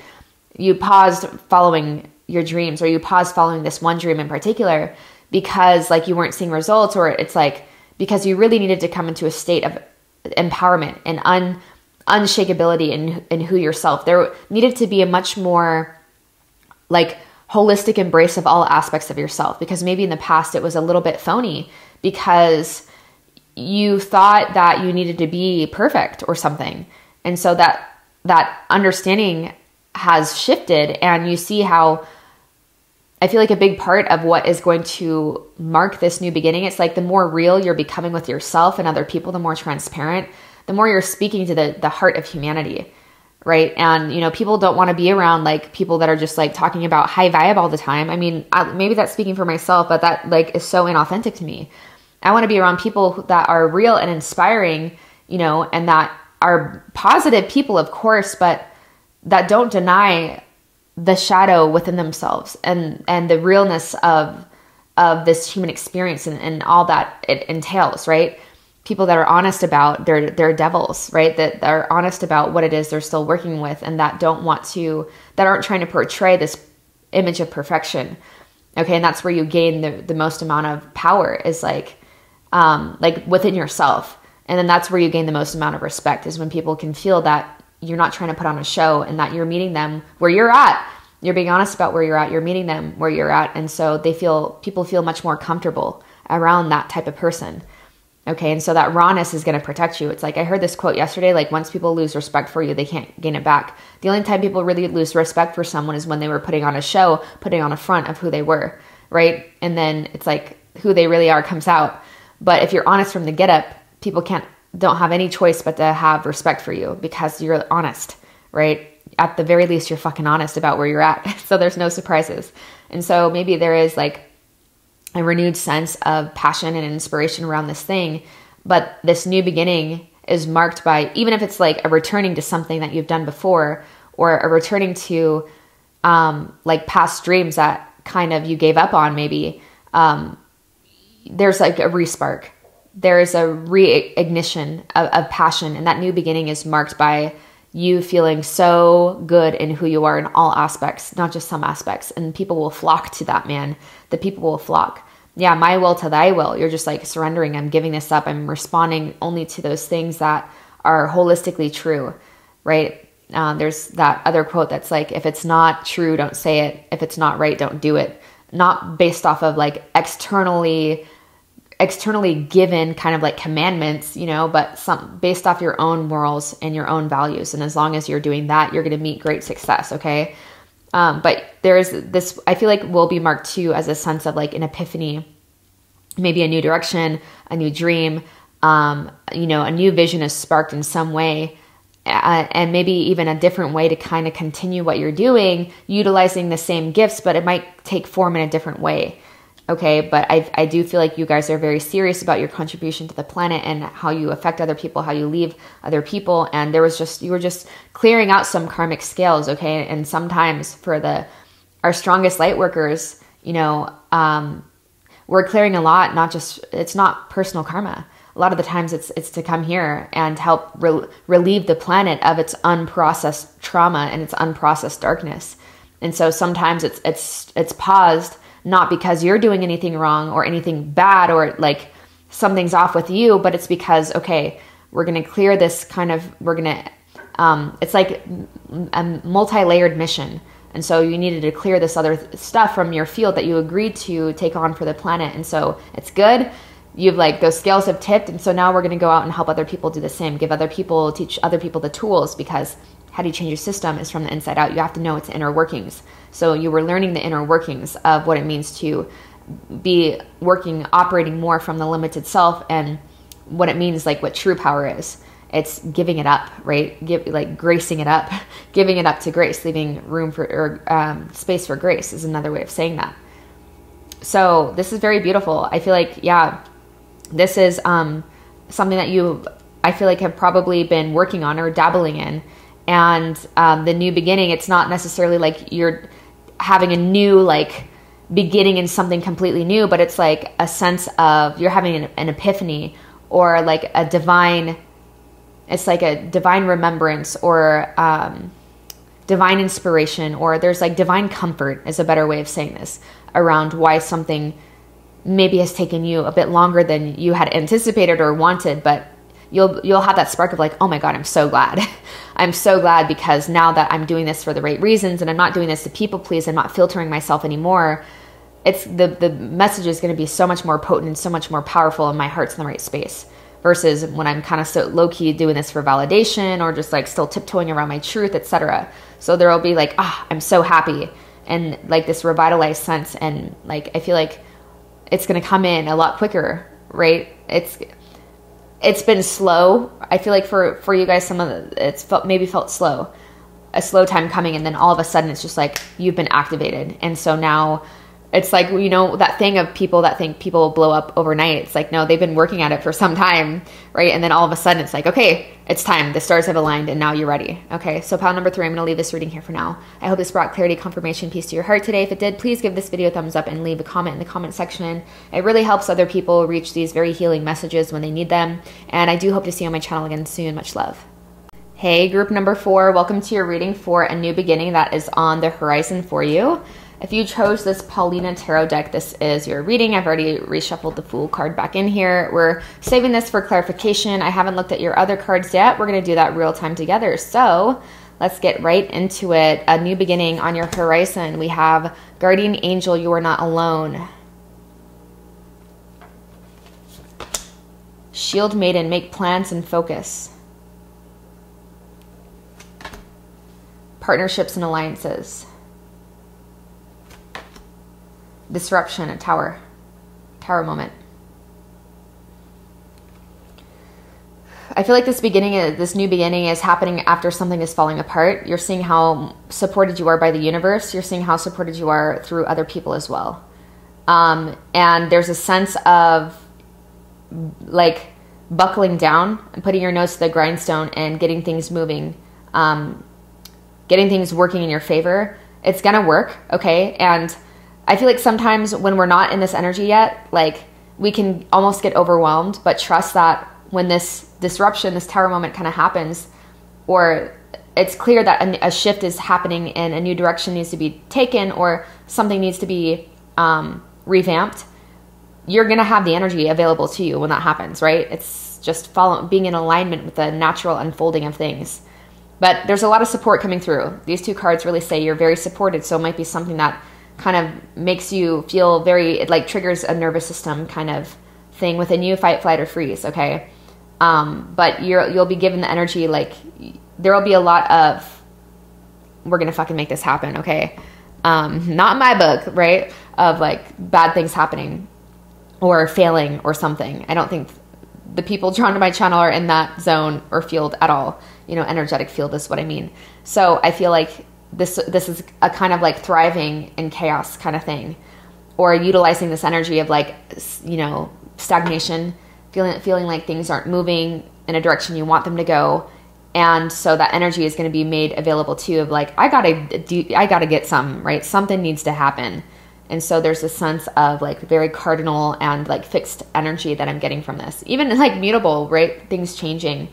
you paused following your dreams, or you paused following this one dream in particular, because like you weren't seeing results, or it's like because you really needed to come into a state of empowerment and un, unshakability in, in who yourself. There needed to be a much more like holistic embrace of all aspects of yourself, because maybe in the past it was a little bit phony because you thought that you needed to be perfect or something. And so that that understanding has shifted, and you see how I feel like a big part of what is going to mark this new beginning, it's like the more real you're becoming with yourself and other people, the more transparent, the more you're speaking to the, the heart of humanity, right? And, you know, people don't want to be around like people that are just like talking about high vibe all the time. I mean, I, maybe that's speaking for myself, but that like is so inauthentic to me. I want to be around people that are real and inspiring, you know, and that are positive people, of course, but that don't deny the shadow within themselves and, and the realness of, of this human experience and, and all that it entails, right? People that are honest about their, their devils, right? That are honest about what it is they're still working with, and that don't want to, that aren't trying to portray this image of perfection. Okay. And that's where you gain the, the most amount of power is like, um, like within yourself. And then that's where you gain the most amount of respect, is when people can feel that you're not trying to put on a show and that you're meeting them where you're at. You're being honest about where you're at. You're meeting them where you're at. And so they feel, people feel much more comfortable around that type of person. Okay. And so that rawness is going to protect you. It's like, I heard this quote yesterday, like once people lose respect for you, they can't gain it back. The only time people really lose respect for someone is when they were putting on a show, putting on a front of who they were. Right. And then it's like who they really are comes out. But if you're honest from the get up, people can't, don't have any choice but to have respect for you, because you're honest, right? At the very least, you're fucking honest about where you're at. So there's no surprises. And so maybe there is like a renewed sense of passion and inspiration around this thing. But this new beginning is marked by, even if it's like a returning to something that you've done before, or a returning to um, like past dreams that kind of you gave up on maybe, um, there's like a re-spark. There is a re-ignition of, of passion, and that new beginning is marked by you feeling so good in who you are in all aspects, not just some aspects. And people will flock to that, man. The people will flock. Yeah, my will to thy will. You're just like surrendering. I'm giving this up. I'm responding only to those things that are holistically true, right? Uh, there's that other quote that's like, if it's not true, don't say it. If it's not right, don't do it. Not based off of like externally... externally given kind of like commandments, you know, but some based off your own morals and your own values. And as long as you're doing that, you're going to meet great success. Okay. Um, but there is this, I feel like will be marked too as a sense of like an epiphany, maybe a new direction, a new dream, um, you know, a new vision is sparked in some way, uh, and maybe even a different way to kind of continue what you're doing, utilizing the same gifts, but it might take form in a different way. Okay, but I, I do feel like you guys are very serious about your contribution to the planet and how you affect other people, how you leave other people. And there was just, you were just clearing out some karmic scales, okay? And sometimes for the our strongest light workers, you know, um, we're clearing a lot, not just, it's not personal karma. a lot of the times it's it's to come here and help re relieve the planet of its unprocessed trauma and its unprocessed darkness. And so sometimes it's it's it's paused, not because you're doing anything wrong or anything bad or like something's off with you, but it's because, okay, we're going to clear this kind of, we're going to, um, it's like a multi-layered mission. And so you needed to clear this other th stuff from your field that you agreed to take on for the planet. And so it's good. You've like, those scales have tipped. And so now we're going to go out and help other people do the same, give other people, teach other people the tools, because how do you change your system is from the inside out. You have to know its inner workings. So you were learning the inner workings of what it means to be working, operating more from the limited self, and what it means, like what true power is. It's giving it up, right? Give, like gracing it up, giving it up to grace, leaving room for, or um, space for grace is another way of saying that. So this is very beautiful. I feel like, yeah, this is um, something that you, I feel like, have probably been working on or dabbling in. And um, the new beginning, it's not necessarily like you're having a new, like, beginning in something completely new, but it's like a sense of you're having an, an epiphany, or like a divine, it's like a divine remembrance, or um, divine inspiration, or there's like divine comfort is a better way of saying this, around why something maybe has taken you a bit longer than you had anticipated or wanted, but you'll you'll have that spark of like, oh my God, I'm so glad. I'm so glad, because now that I'm doing this for the right reasons and I'm not doing this to people please, I'm not filtering myself anymore, it's the, the message is going to be so much more potent and so much more powerful, and my heart's in the right space, versus when I'm kind of so low-key doing this for validation, or just like still tiptoeing around my truth, et cetera. So there will be like, ah, oh, I'm so happy, and like this revitalized sense, and like I feel like it's going to come in a lot quicker, right? It's... It's been slow. I feel like for, for you guys, some of the, it's felt, maybe felt slow, a slow time coming. And then all of a sudden it's just like, you've been activated. And so now it's like, you know, that thing of people that think people blow up overnight. It's like, no, they've been working at it for some time. Right. And then all of a sudden it's like, okay, it's time. The stars have aligned and now you're ready. Okay. So pile number three, I'm going to leave this reading here for now. I hope this brought clarity, confirmation, peace to your heart today. If it did, please give this video a thumbs up and leave a comment in the comment section. It really helps other people reach these very healing messages when they need them. And I do hope to see you on my channel again soon. Much love. Hey, group number four, welcome to your reading for a new beginning that is on the horizon for you. If you chose this Paulina Tarot deck, this is your reading. I've already reshuffled the Fool card back in here. We're saving this for clarification. I haven't looked at your other cards yet. We're going to do that real time together. So let's get right into it. A new beginning on your horizon. We have Guardian Angel, you are not alone. Shield Maiden, make plans and focus. Partnerships and alliances. Disruption, a tower, tower moment. I feel like this beginning, this new beginning is happening after something is falling apart. You're seeing how supported you are by the universe. You're seeing how supported you are through other people as well. Um, and there's a sense of like buckling down and putting your nose to the grindstone and getting things moving, um, getting things working in your favor. It's going to work. Okay. And I feel like sometimes when we're not in this energy yet, like we can almost get overwhelmed, but trust that when this disruption, this tower moment kind of happens, or it's clear that a, a shift is happening and a new direction needs to be taken, or something needs to be um, revamped, you're going to have the energy available to you when that happens, right? It's just follow, being in alignment with the natural unfolding of things. But there's a lot of support coming through. These two cards really say you're very supported, so it might be something that kind of makes you feel very, it like triggers a nervous system kind of thing within you, fight, flight, or freeze, okay? Um, but you're, you'll be given the energy, like, there'll be a lot of, we're gonna fucking make this happen, okay? Um, not in my book, right? Of like bad things happening or failing or something. I don't think the people drawn to my channel are in that zone or field at all. You know, energetic field is what I mean. So I feel like This, this is a kind of like thriving in chaos kind of thing, or utilizing this energy of like, you know, stagnation, feeling, feeling like things aren't moving in a direction you want them to go. And so that energy is going to be made available to you of like, I gotta do, I gotta get some, right? Something needs to happen. And so there's a sense of like very cardinal and like fixed energy that I'm getting from this. Even like mutable, right? Things changing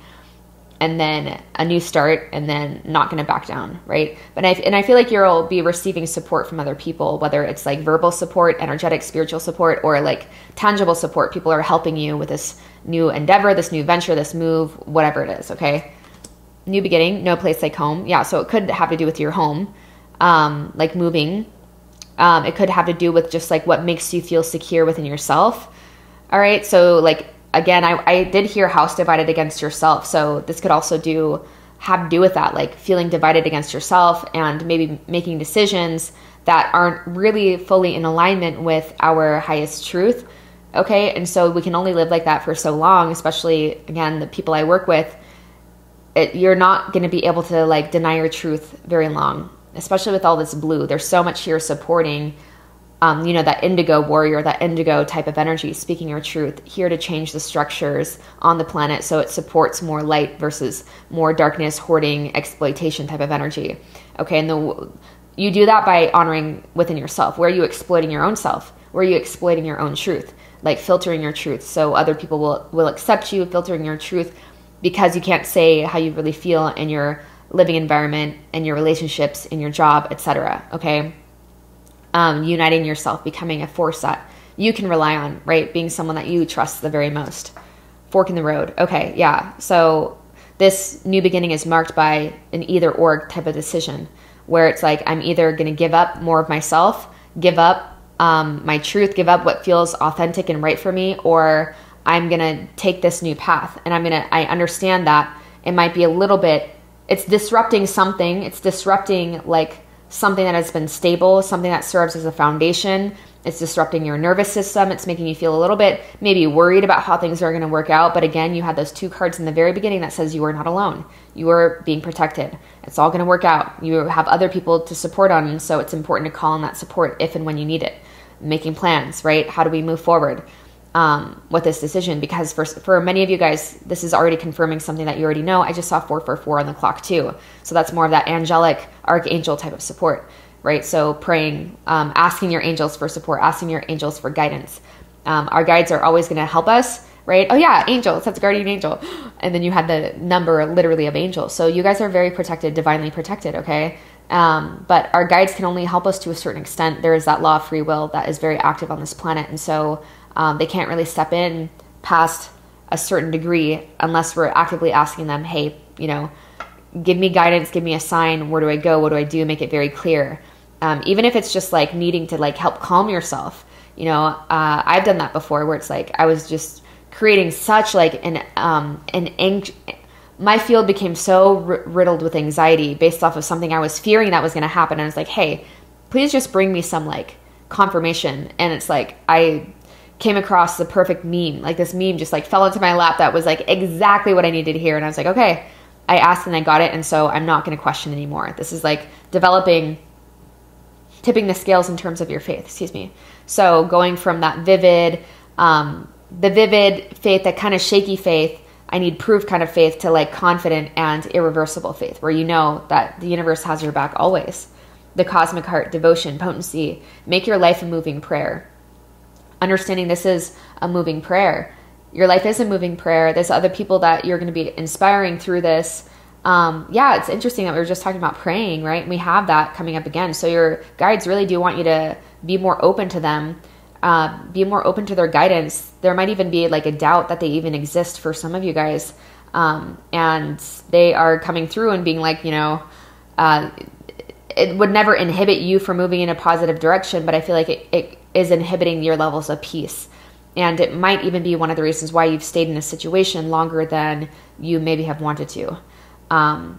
and then a new start and then not going to back down, right? But I, and I feel like you'll be receiving support from other people, whether it's like verbal support, energetic, spiritual support, or like tangible support. People are helping you with this new endeavor, this new venture, this move, whatever it is, okay? New beginning, no place like home. Yeah, so it could have to do with your home, um, like moving. Um, it could have to do with just like what makes you feel secure within yourself. All right. So like, again, I, I did hear house divided against yourself. So this could also do have to do with that, like feeling divided against yourself and maybe making decisions that aren't really fully in alignment with our highest truth. Okay. And so we can only live like that for so long, especially again, the people I work with, it, you're not going to be able to like deny your truth very long. Especially with all this blue, there's so much here supporting, um, you know, that indigo warrior, that indigo type of energy, speaking your truth, here to change the structures on the planet so it supports more light versus more darkness, hoarding, exploitation type of energy. Okay, and the, you do that by honoring within yourself. Where are you exploiting your own self? Where are you exploiting your own truth? Like filtering your truth so other people will, will accept you, filtering your truth because you can't say how you really feel in your living environment and your relationships and your job, et cetera. Okay. Um, uniting yourself, becoming a force that you can rely on, right? Being someone that you trust the very most. Fork in the road. Okay. Yeah. So this new beginning is marked by an either or type of decision where it's like, I'm either going to give up more of myself, give up, um, my truth, give up what feels authentic and right for me, or I'm going to take this new path. And I'm going to, I understand that it might be a little bit, it's disrupting something. It's disrupting like something that has been stable, something that serves as a foundation. It's disrupting your nervous system. It's making you feel a little bit maybe worried about how things are going to work out. But again, you had those two cards in the very beginning that says you are not alone. You are being protected. It's all going to work out. You have other people to support on. So it's important to call on that support if and when you need it. Making plans, right? How do we move forward um, with this decision? Because for, for many of you guys, this is already confirming something that you already know. I just saw four for four on the clock too. So that's more of that angelic archangel type of support, right? So praying, um, asking your angels for support, asking your angels for guidance. Um, our guides are always going to help us, right? Oh yeah. Angels. That's guardian angel. And then you had the number literally of angels. So you guys are very protected, divinely protected. Okay. Um, but our guides can only help us to a certain extent. There is that law of free will that is very active on this planet. And so, Um, they can't really step in past a certain degree unless we're actively asking them, hey, you know, give me guidance, give me a sign, where do I go, what do I do, make it very clear. Um, even if it's just like needing to like help calm yourself, you know, uh, I've done that before where it's like I was just creating such like an, um, an ang- my field became so r- riddled with anxiety based off of something I was fearing that was going to happen. And I was like, hey, please just bring me some like confirmation. And it's like I came across the perfect meme. Like this meme just like fell into my lap that was like exactly what I needed to hear. And I was like, okay, I asked and I got it. And so I'm not going to question anymore. This is like developing, tipping the scales in terms of your faith, excuse me. So going from that vivid, um, the vivid faith, that kind of shaky faith, I need proof kind of faith, to like confident and irreversible faith where you know that the universe has your back always. The cosmic heart, devotion, potency, make your life a moving prayer. Understanding this is a moving prayer. Your life is a moving prayer. There's other people that you're going to be inspiring through this. Um, yeah, it's interesting that we were just talking about praying, right? And we have that coming up again. So your guides really do want you to be more open to them, uh, be more open to their guidance. There might even be like a doubt that they even exist for some of you guys. Um, and they are coming through and being like, you know, uh, it would never inhibit you from moving in a positive direction, but I feel like it, it is inhibiting your levels of peace. And it might even be one of the reasons why you've stayed in a situation longer than you maybe have wanted to, um,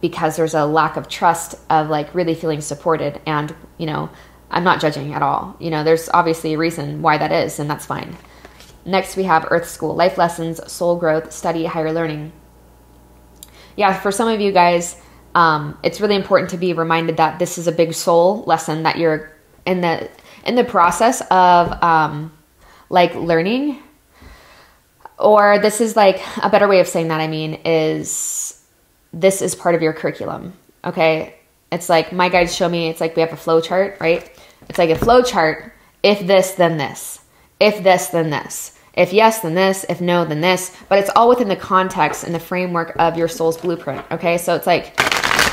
because there's a lack of trust of like really feeling supported. And, you know, I'm not judging at all. You know, there's obviously a reason why that is, and that's fine. Next, we have Earth School, life lessons, soul growth, study, higher learning. Yeah, for some of you guys, um, it's really important to be reminded that this is a big soul lesson that you're in the in the process of, um, like learning, or this is like a better way of saying that. I mean, is this is part of your curriculum. Okay. It's like my guides show me, it's like we have a flow chart, right? It's like a flow chart. If this, then this. If this, then this. If yes, then this. If no, then this. But it's all within the context and the framework of your soul's blueprint, okay? So it's like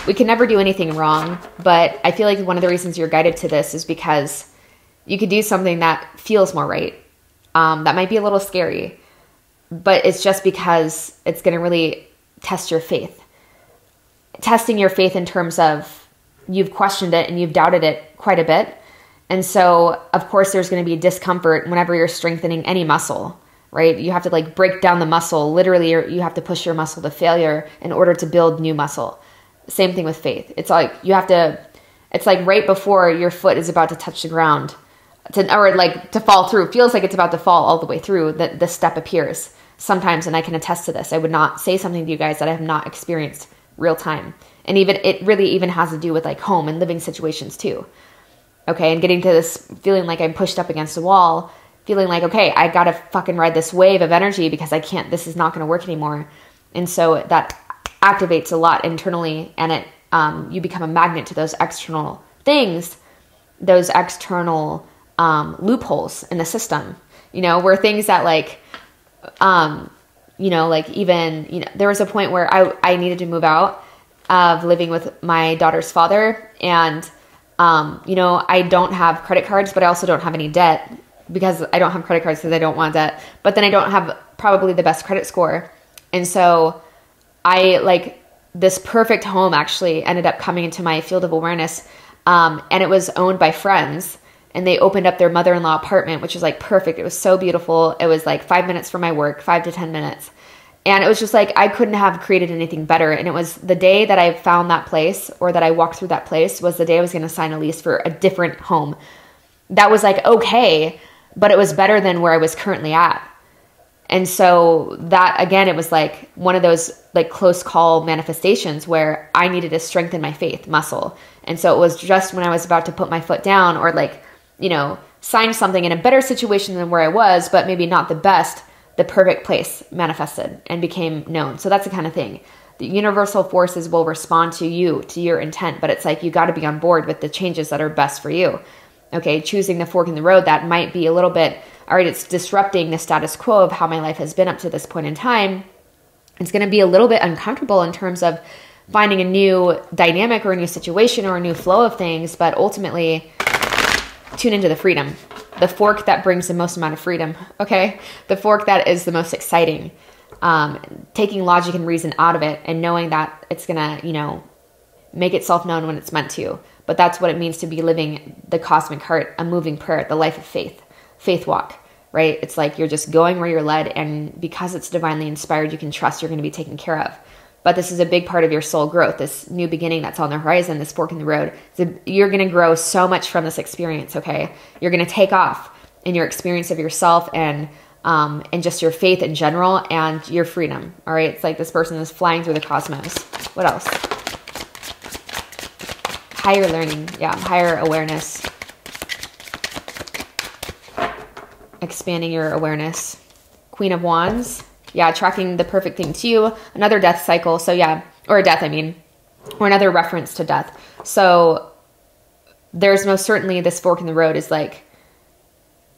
we can never do anything wrong, but I feel like one of the reasons you're guided to this is because you could do something that feels more right. Um, that might be a little scary, but it's just because it's going to really test your faith. Testing your faith in terms of you've questioned it and you've doubted it quite a bit. And so, of course, there's going to be discomfort whenever you're strengthening any muscle, right? You have to like break down the muscle. Literally, you have to push your muscle to failure in order to build new muscle. Same thing with faith. It's like you have to, it's like right before your foot is about to touch the ground to, or like to fall through. It feels like it's about to fall all the way through that this step appears sometimes. And I can attest to this. I would not say something to you guys that I have not experienced real time. And even it really even has to do with like home and living situations too. Okay. And getting to this feeling like I'm pushed up against the wall, feeling like, okay, I got to fucking ride this wave of energy because I can't, this is not going to work anymore. And so that activates a lot internally, and it um, you become a magnet to those external things, those external um, loopholes in the system. You know, where things that like, um, you know, like even you know, there was a point where I I needed to move out of living with my daughter's father, and um, you know, I don't have credit cards, but I also don't have any debt because I don't have credit cards because I don't want debt. But then I don't have probably the best credit score, and so I like this perfect home actually ended up coming into my field of awareness, um, and it was owned by friends, and they opened up their mother-in-law apartment, which was like perfect. It was so beautiful. It was like five minutes from my work, five to ten minutes. And it was just like, I couldn't have created anything better. And it was the day that I found that place, or that I walked through that place, was the day I was going to sign a lease for a different home. That was like, okay, but it was better than where I was currently at. And so that, again, it was like one of those like close call manifestations where I needed to strengthen my faith muscle. And so it was just when I was about to put my foot down, or like, you know, sign something in a better situation than where I was, but maybe not the best, the perfect place manifested and became known. So that's the kind of thing. The universal forces will respond to you, to your intent, but it's like you got to be on board with the changes that are best for you. Okay, choosing the fork in the road that might be a little bit, all right, it's disrupting the status quo of how my life has been up to this point in time. It's going to be a little bit uncomfortable in terms of finding a new dynamic or a new situation or a new flow of things, but ultimately tune into the freedom, the fork that brings the most amount of freedom, okay? The fork that is the most exciting, um, taking logic and reason out of it and knowing that it's going to, you know, make itself known when it's meant to. But that's what it means to be living the cosmic heart, a moving prayer, the life of faith, faith walk, right? It's like you're just going where you're led, and because it's divinely inspired, you can trust you're going to be taken care of. But this is a big part of your soul growth, this new beginning that's on the horizon, this fork in the road. A, you're going to grow so much from this experience, okay? You're going to take off in your experience of yourself and um, and just your faith in general and your freedom, all right? It's like this person is flying through the cosmos. What else? Higher learning, yeah, higher awareness. Expanding your awareness. Queen of Wands, yeah, attracting the perfect thing to you. Another death cycle, so yeah, or a death, I mean, or another reference to death. So there's most certainly this fork in the road is like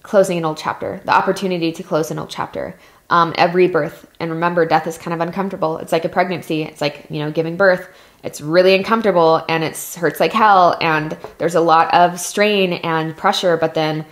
closing an old chapter, the opportunity to close an old chapter, um, a rebirth. And remember, death is kind of uncomfortable. It's like a pregnancy. It's like, you know, giving birth. It's really uncomfortable and it hurts like hell, and there's a lot of strain and pressure, but then,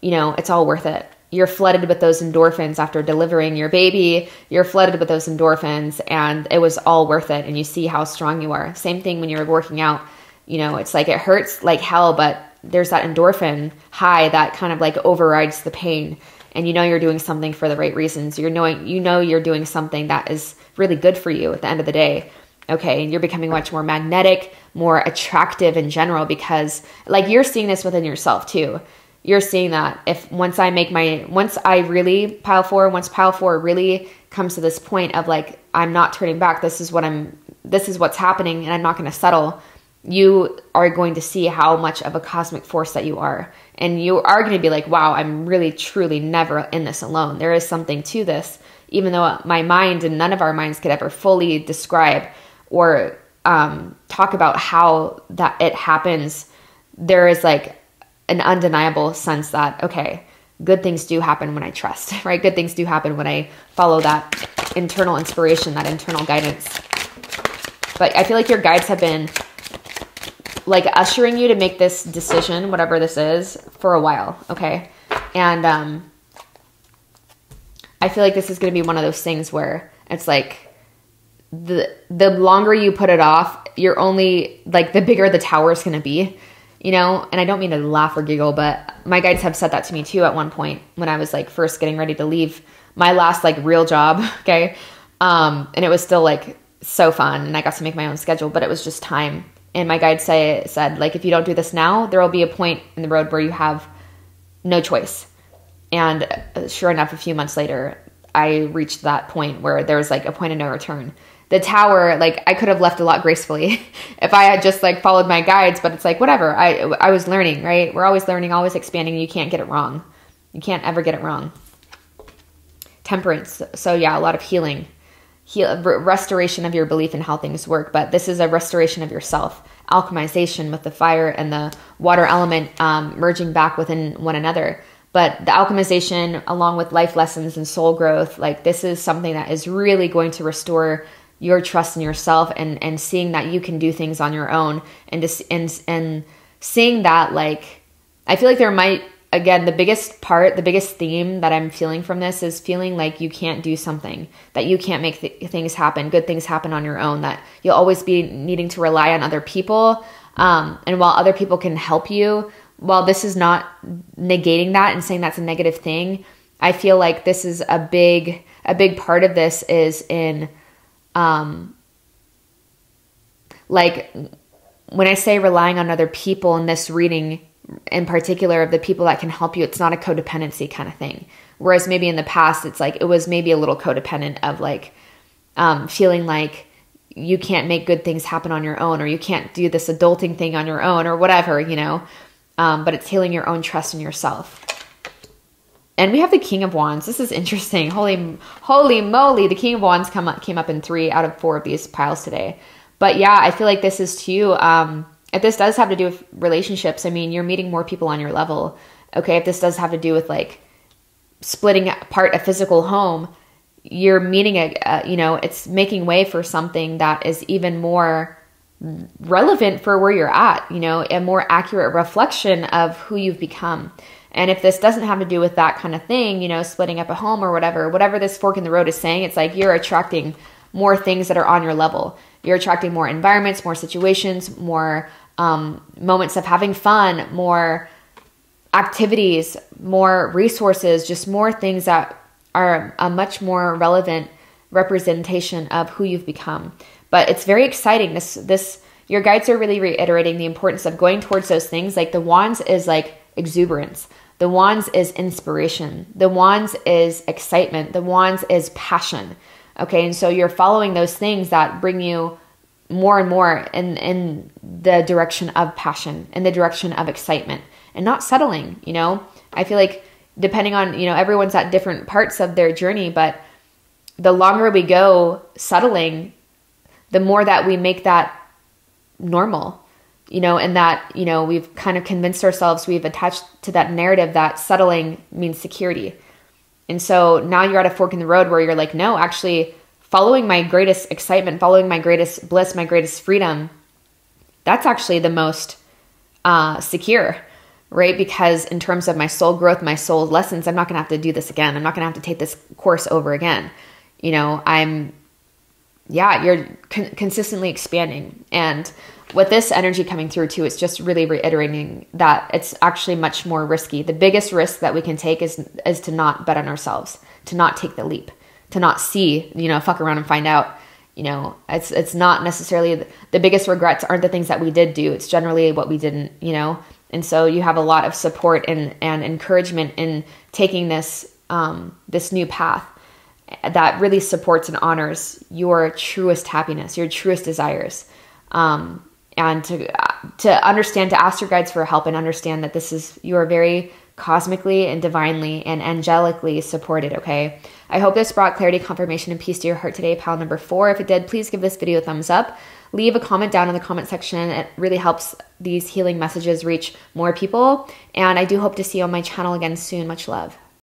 you know, it's all worth it. You're flooded with those endorphins after delivering your baby. You're flooded with those endorphins, and it was all worth it, and you see how strong you are. Same thing when you're working out. You know, it's like it hurts like hell, but there's that endorphin high that kind of like overrides the pain, and you know you're doing something for the right reasons. You're knowing, you know you're doing something that is really good for you at the end of the day. Okay, and you're becoming much more magnetic, more attractive in general, because like you're seeing this within yourself too. You're seeing that if once I make my, once I really pile four, once pile four really comes to this point of like, I'm not turning back. This is what I'm, this is what's happening, and I'm not going to settle. You are going to see how much of a cosmic force that you are. And you are going to be like, wow, I'm really truly never in this alone. There is something to this, even though my mind and none of our minds could ever fully describe or um, talk about how that it happens. There is like an undeniable sense that, okay, good things do happen when I trust, right? Good things do happen when I follow that internal inspiration, that internal guidance. But I feel like your guides have been like ushering you to make this decision, whatever this is, for a while, okay? And um, I feel like this is going to be one of those things where it's like the the longer you put it off, you're only, like, the bigger the tower is going to be, you know? And I don't mean to laugh or giggle, but my guides have said that to me too at one point when I was, like, first getting ready to leave my last, like, real job, okay? Um, and it was still, like, so fun, and I got to make my own schedule, but it was just time. And my guide say, said, like, if you don't do this now, there will be a point in the road where you have no choice. And sure enough, a few months later, I reached that point where there was, like, a point of no return. The tower, like, I could have left a lot gracefully if I had just, like, followed my guides, but it's like, whatever. I, I was learning, right? We're always learning, always expanding. You can't get it wrong. You can't ever get it wrong. Temperance. So, yeah, a lot of healing. Heal, restoration of your belief in how things work, but this is a restoration of yourself. Alchemization with the fire and the water element um, merging back within one another. But the alchemization along with life lessons and soul growth, like this is something that is really going to restore your trust in yourself and, and seeing that you can do things on your own and, just, and, and seeing that, like, I feel like there might, again, the biggest part, the biggest theme that I'm feeling from this is feeling like you can't do something, that you can't make th things happen, good things happen on your own, that you'll always be needing to rely on other people. Um, and while other people can help you, while this is not negating that and saying that's a negative thing, I feel like this is a big, a big part of this is in, um, like when I say relying on other people in this reading, in particular of the people that can help you, it's not a codependency kind of thing. Whereas maybe in the past, it's like, it was maybe a little codependent of like, um, feeling like you can't make good things happen on your own, or you can't do this adulting thing on your own or whatever, you know? Um, but it's healing your own trust in yourself. And we have the King of Wands. This is interesting. Holy, holy moly. The King of Wands come up, came up in three out of four of these piles today. But yeah, I feel like this is too, um, if this does have to do with relationships, I mean, you're meeting more people on your level, okay? If this does have to do with, like, splitting apart a physical home, you're meeting, a, a, you know, it's making way for something that is even more relevant for where you're at, you know, a more accurate reflection of who you've become. And if this doesn't have to do with that kind of thing, you know, splitting up a home or whatever, whatever this fork in the road is saying, it's like you're attracting more things that are on your level. You're attracting more environments, more situations, more um, moments of having fun, more activities, more resources, just more things that are a much more relevant representation of who you've become. But it's very exciting. This, this, your guides are really reiterating the importance of going towards those things. Like the Wands is like exuberance. The Wands is inspiration. The Wands is excitement. The Wands is passion. Okay, and so you're following those things that bring you more and more in, in the direction of passion, in the direction of excitement, and not settling, you know? I feel like depending on, you know, everyone's at different parts of their journey, but the longer we go settling, the more that we make that normal, you know, and that, you know, we've kind of convinced ourselves, we've attached to that narrative that settling means security. And so now you're at a fork in the road where you're like, no, actually following my greatest excitement, following my greatest bliss, my greatest freedom, that's actually the most uh, secure, right? Because in terms of my soul growth, my soul lessons, I'm not going to have to do this again. I'm not going to have to take this course over again. You know, I'm, yeah, you're con- consistently expanding. And with this energy coming through too, it's just really reiterating that it's actually much more risky. The biggest risk that we can take is is to not bet on ourselves, to not take the leap, to not see, you know, fuck around and find out. You know, it's it's not necessarily the, the biggest regrets aren't the things that we did do. It's generally what we didn't, you know. And so you have a lot of support and and encouragement in taking this um, this new path that really supports and honors your truest happiness, your truest desires. Um, And to, to understand, to ask your guides for help and understand that this is, you are very cosmically and divinely and angelically supported, okay? I hope this brought clarity, confirmation, and peace to your heart today, pal number four. If it did, please give this video a thumbs up. Leave a comment down in the comment section. It really helps these healing messages reach more people. And I do hope to see you on my channel again soon. Much love.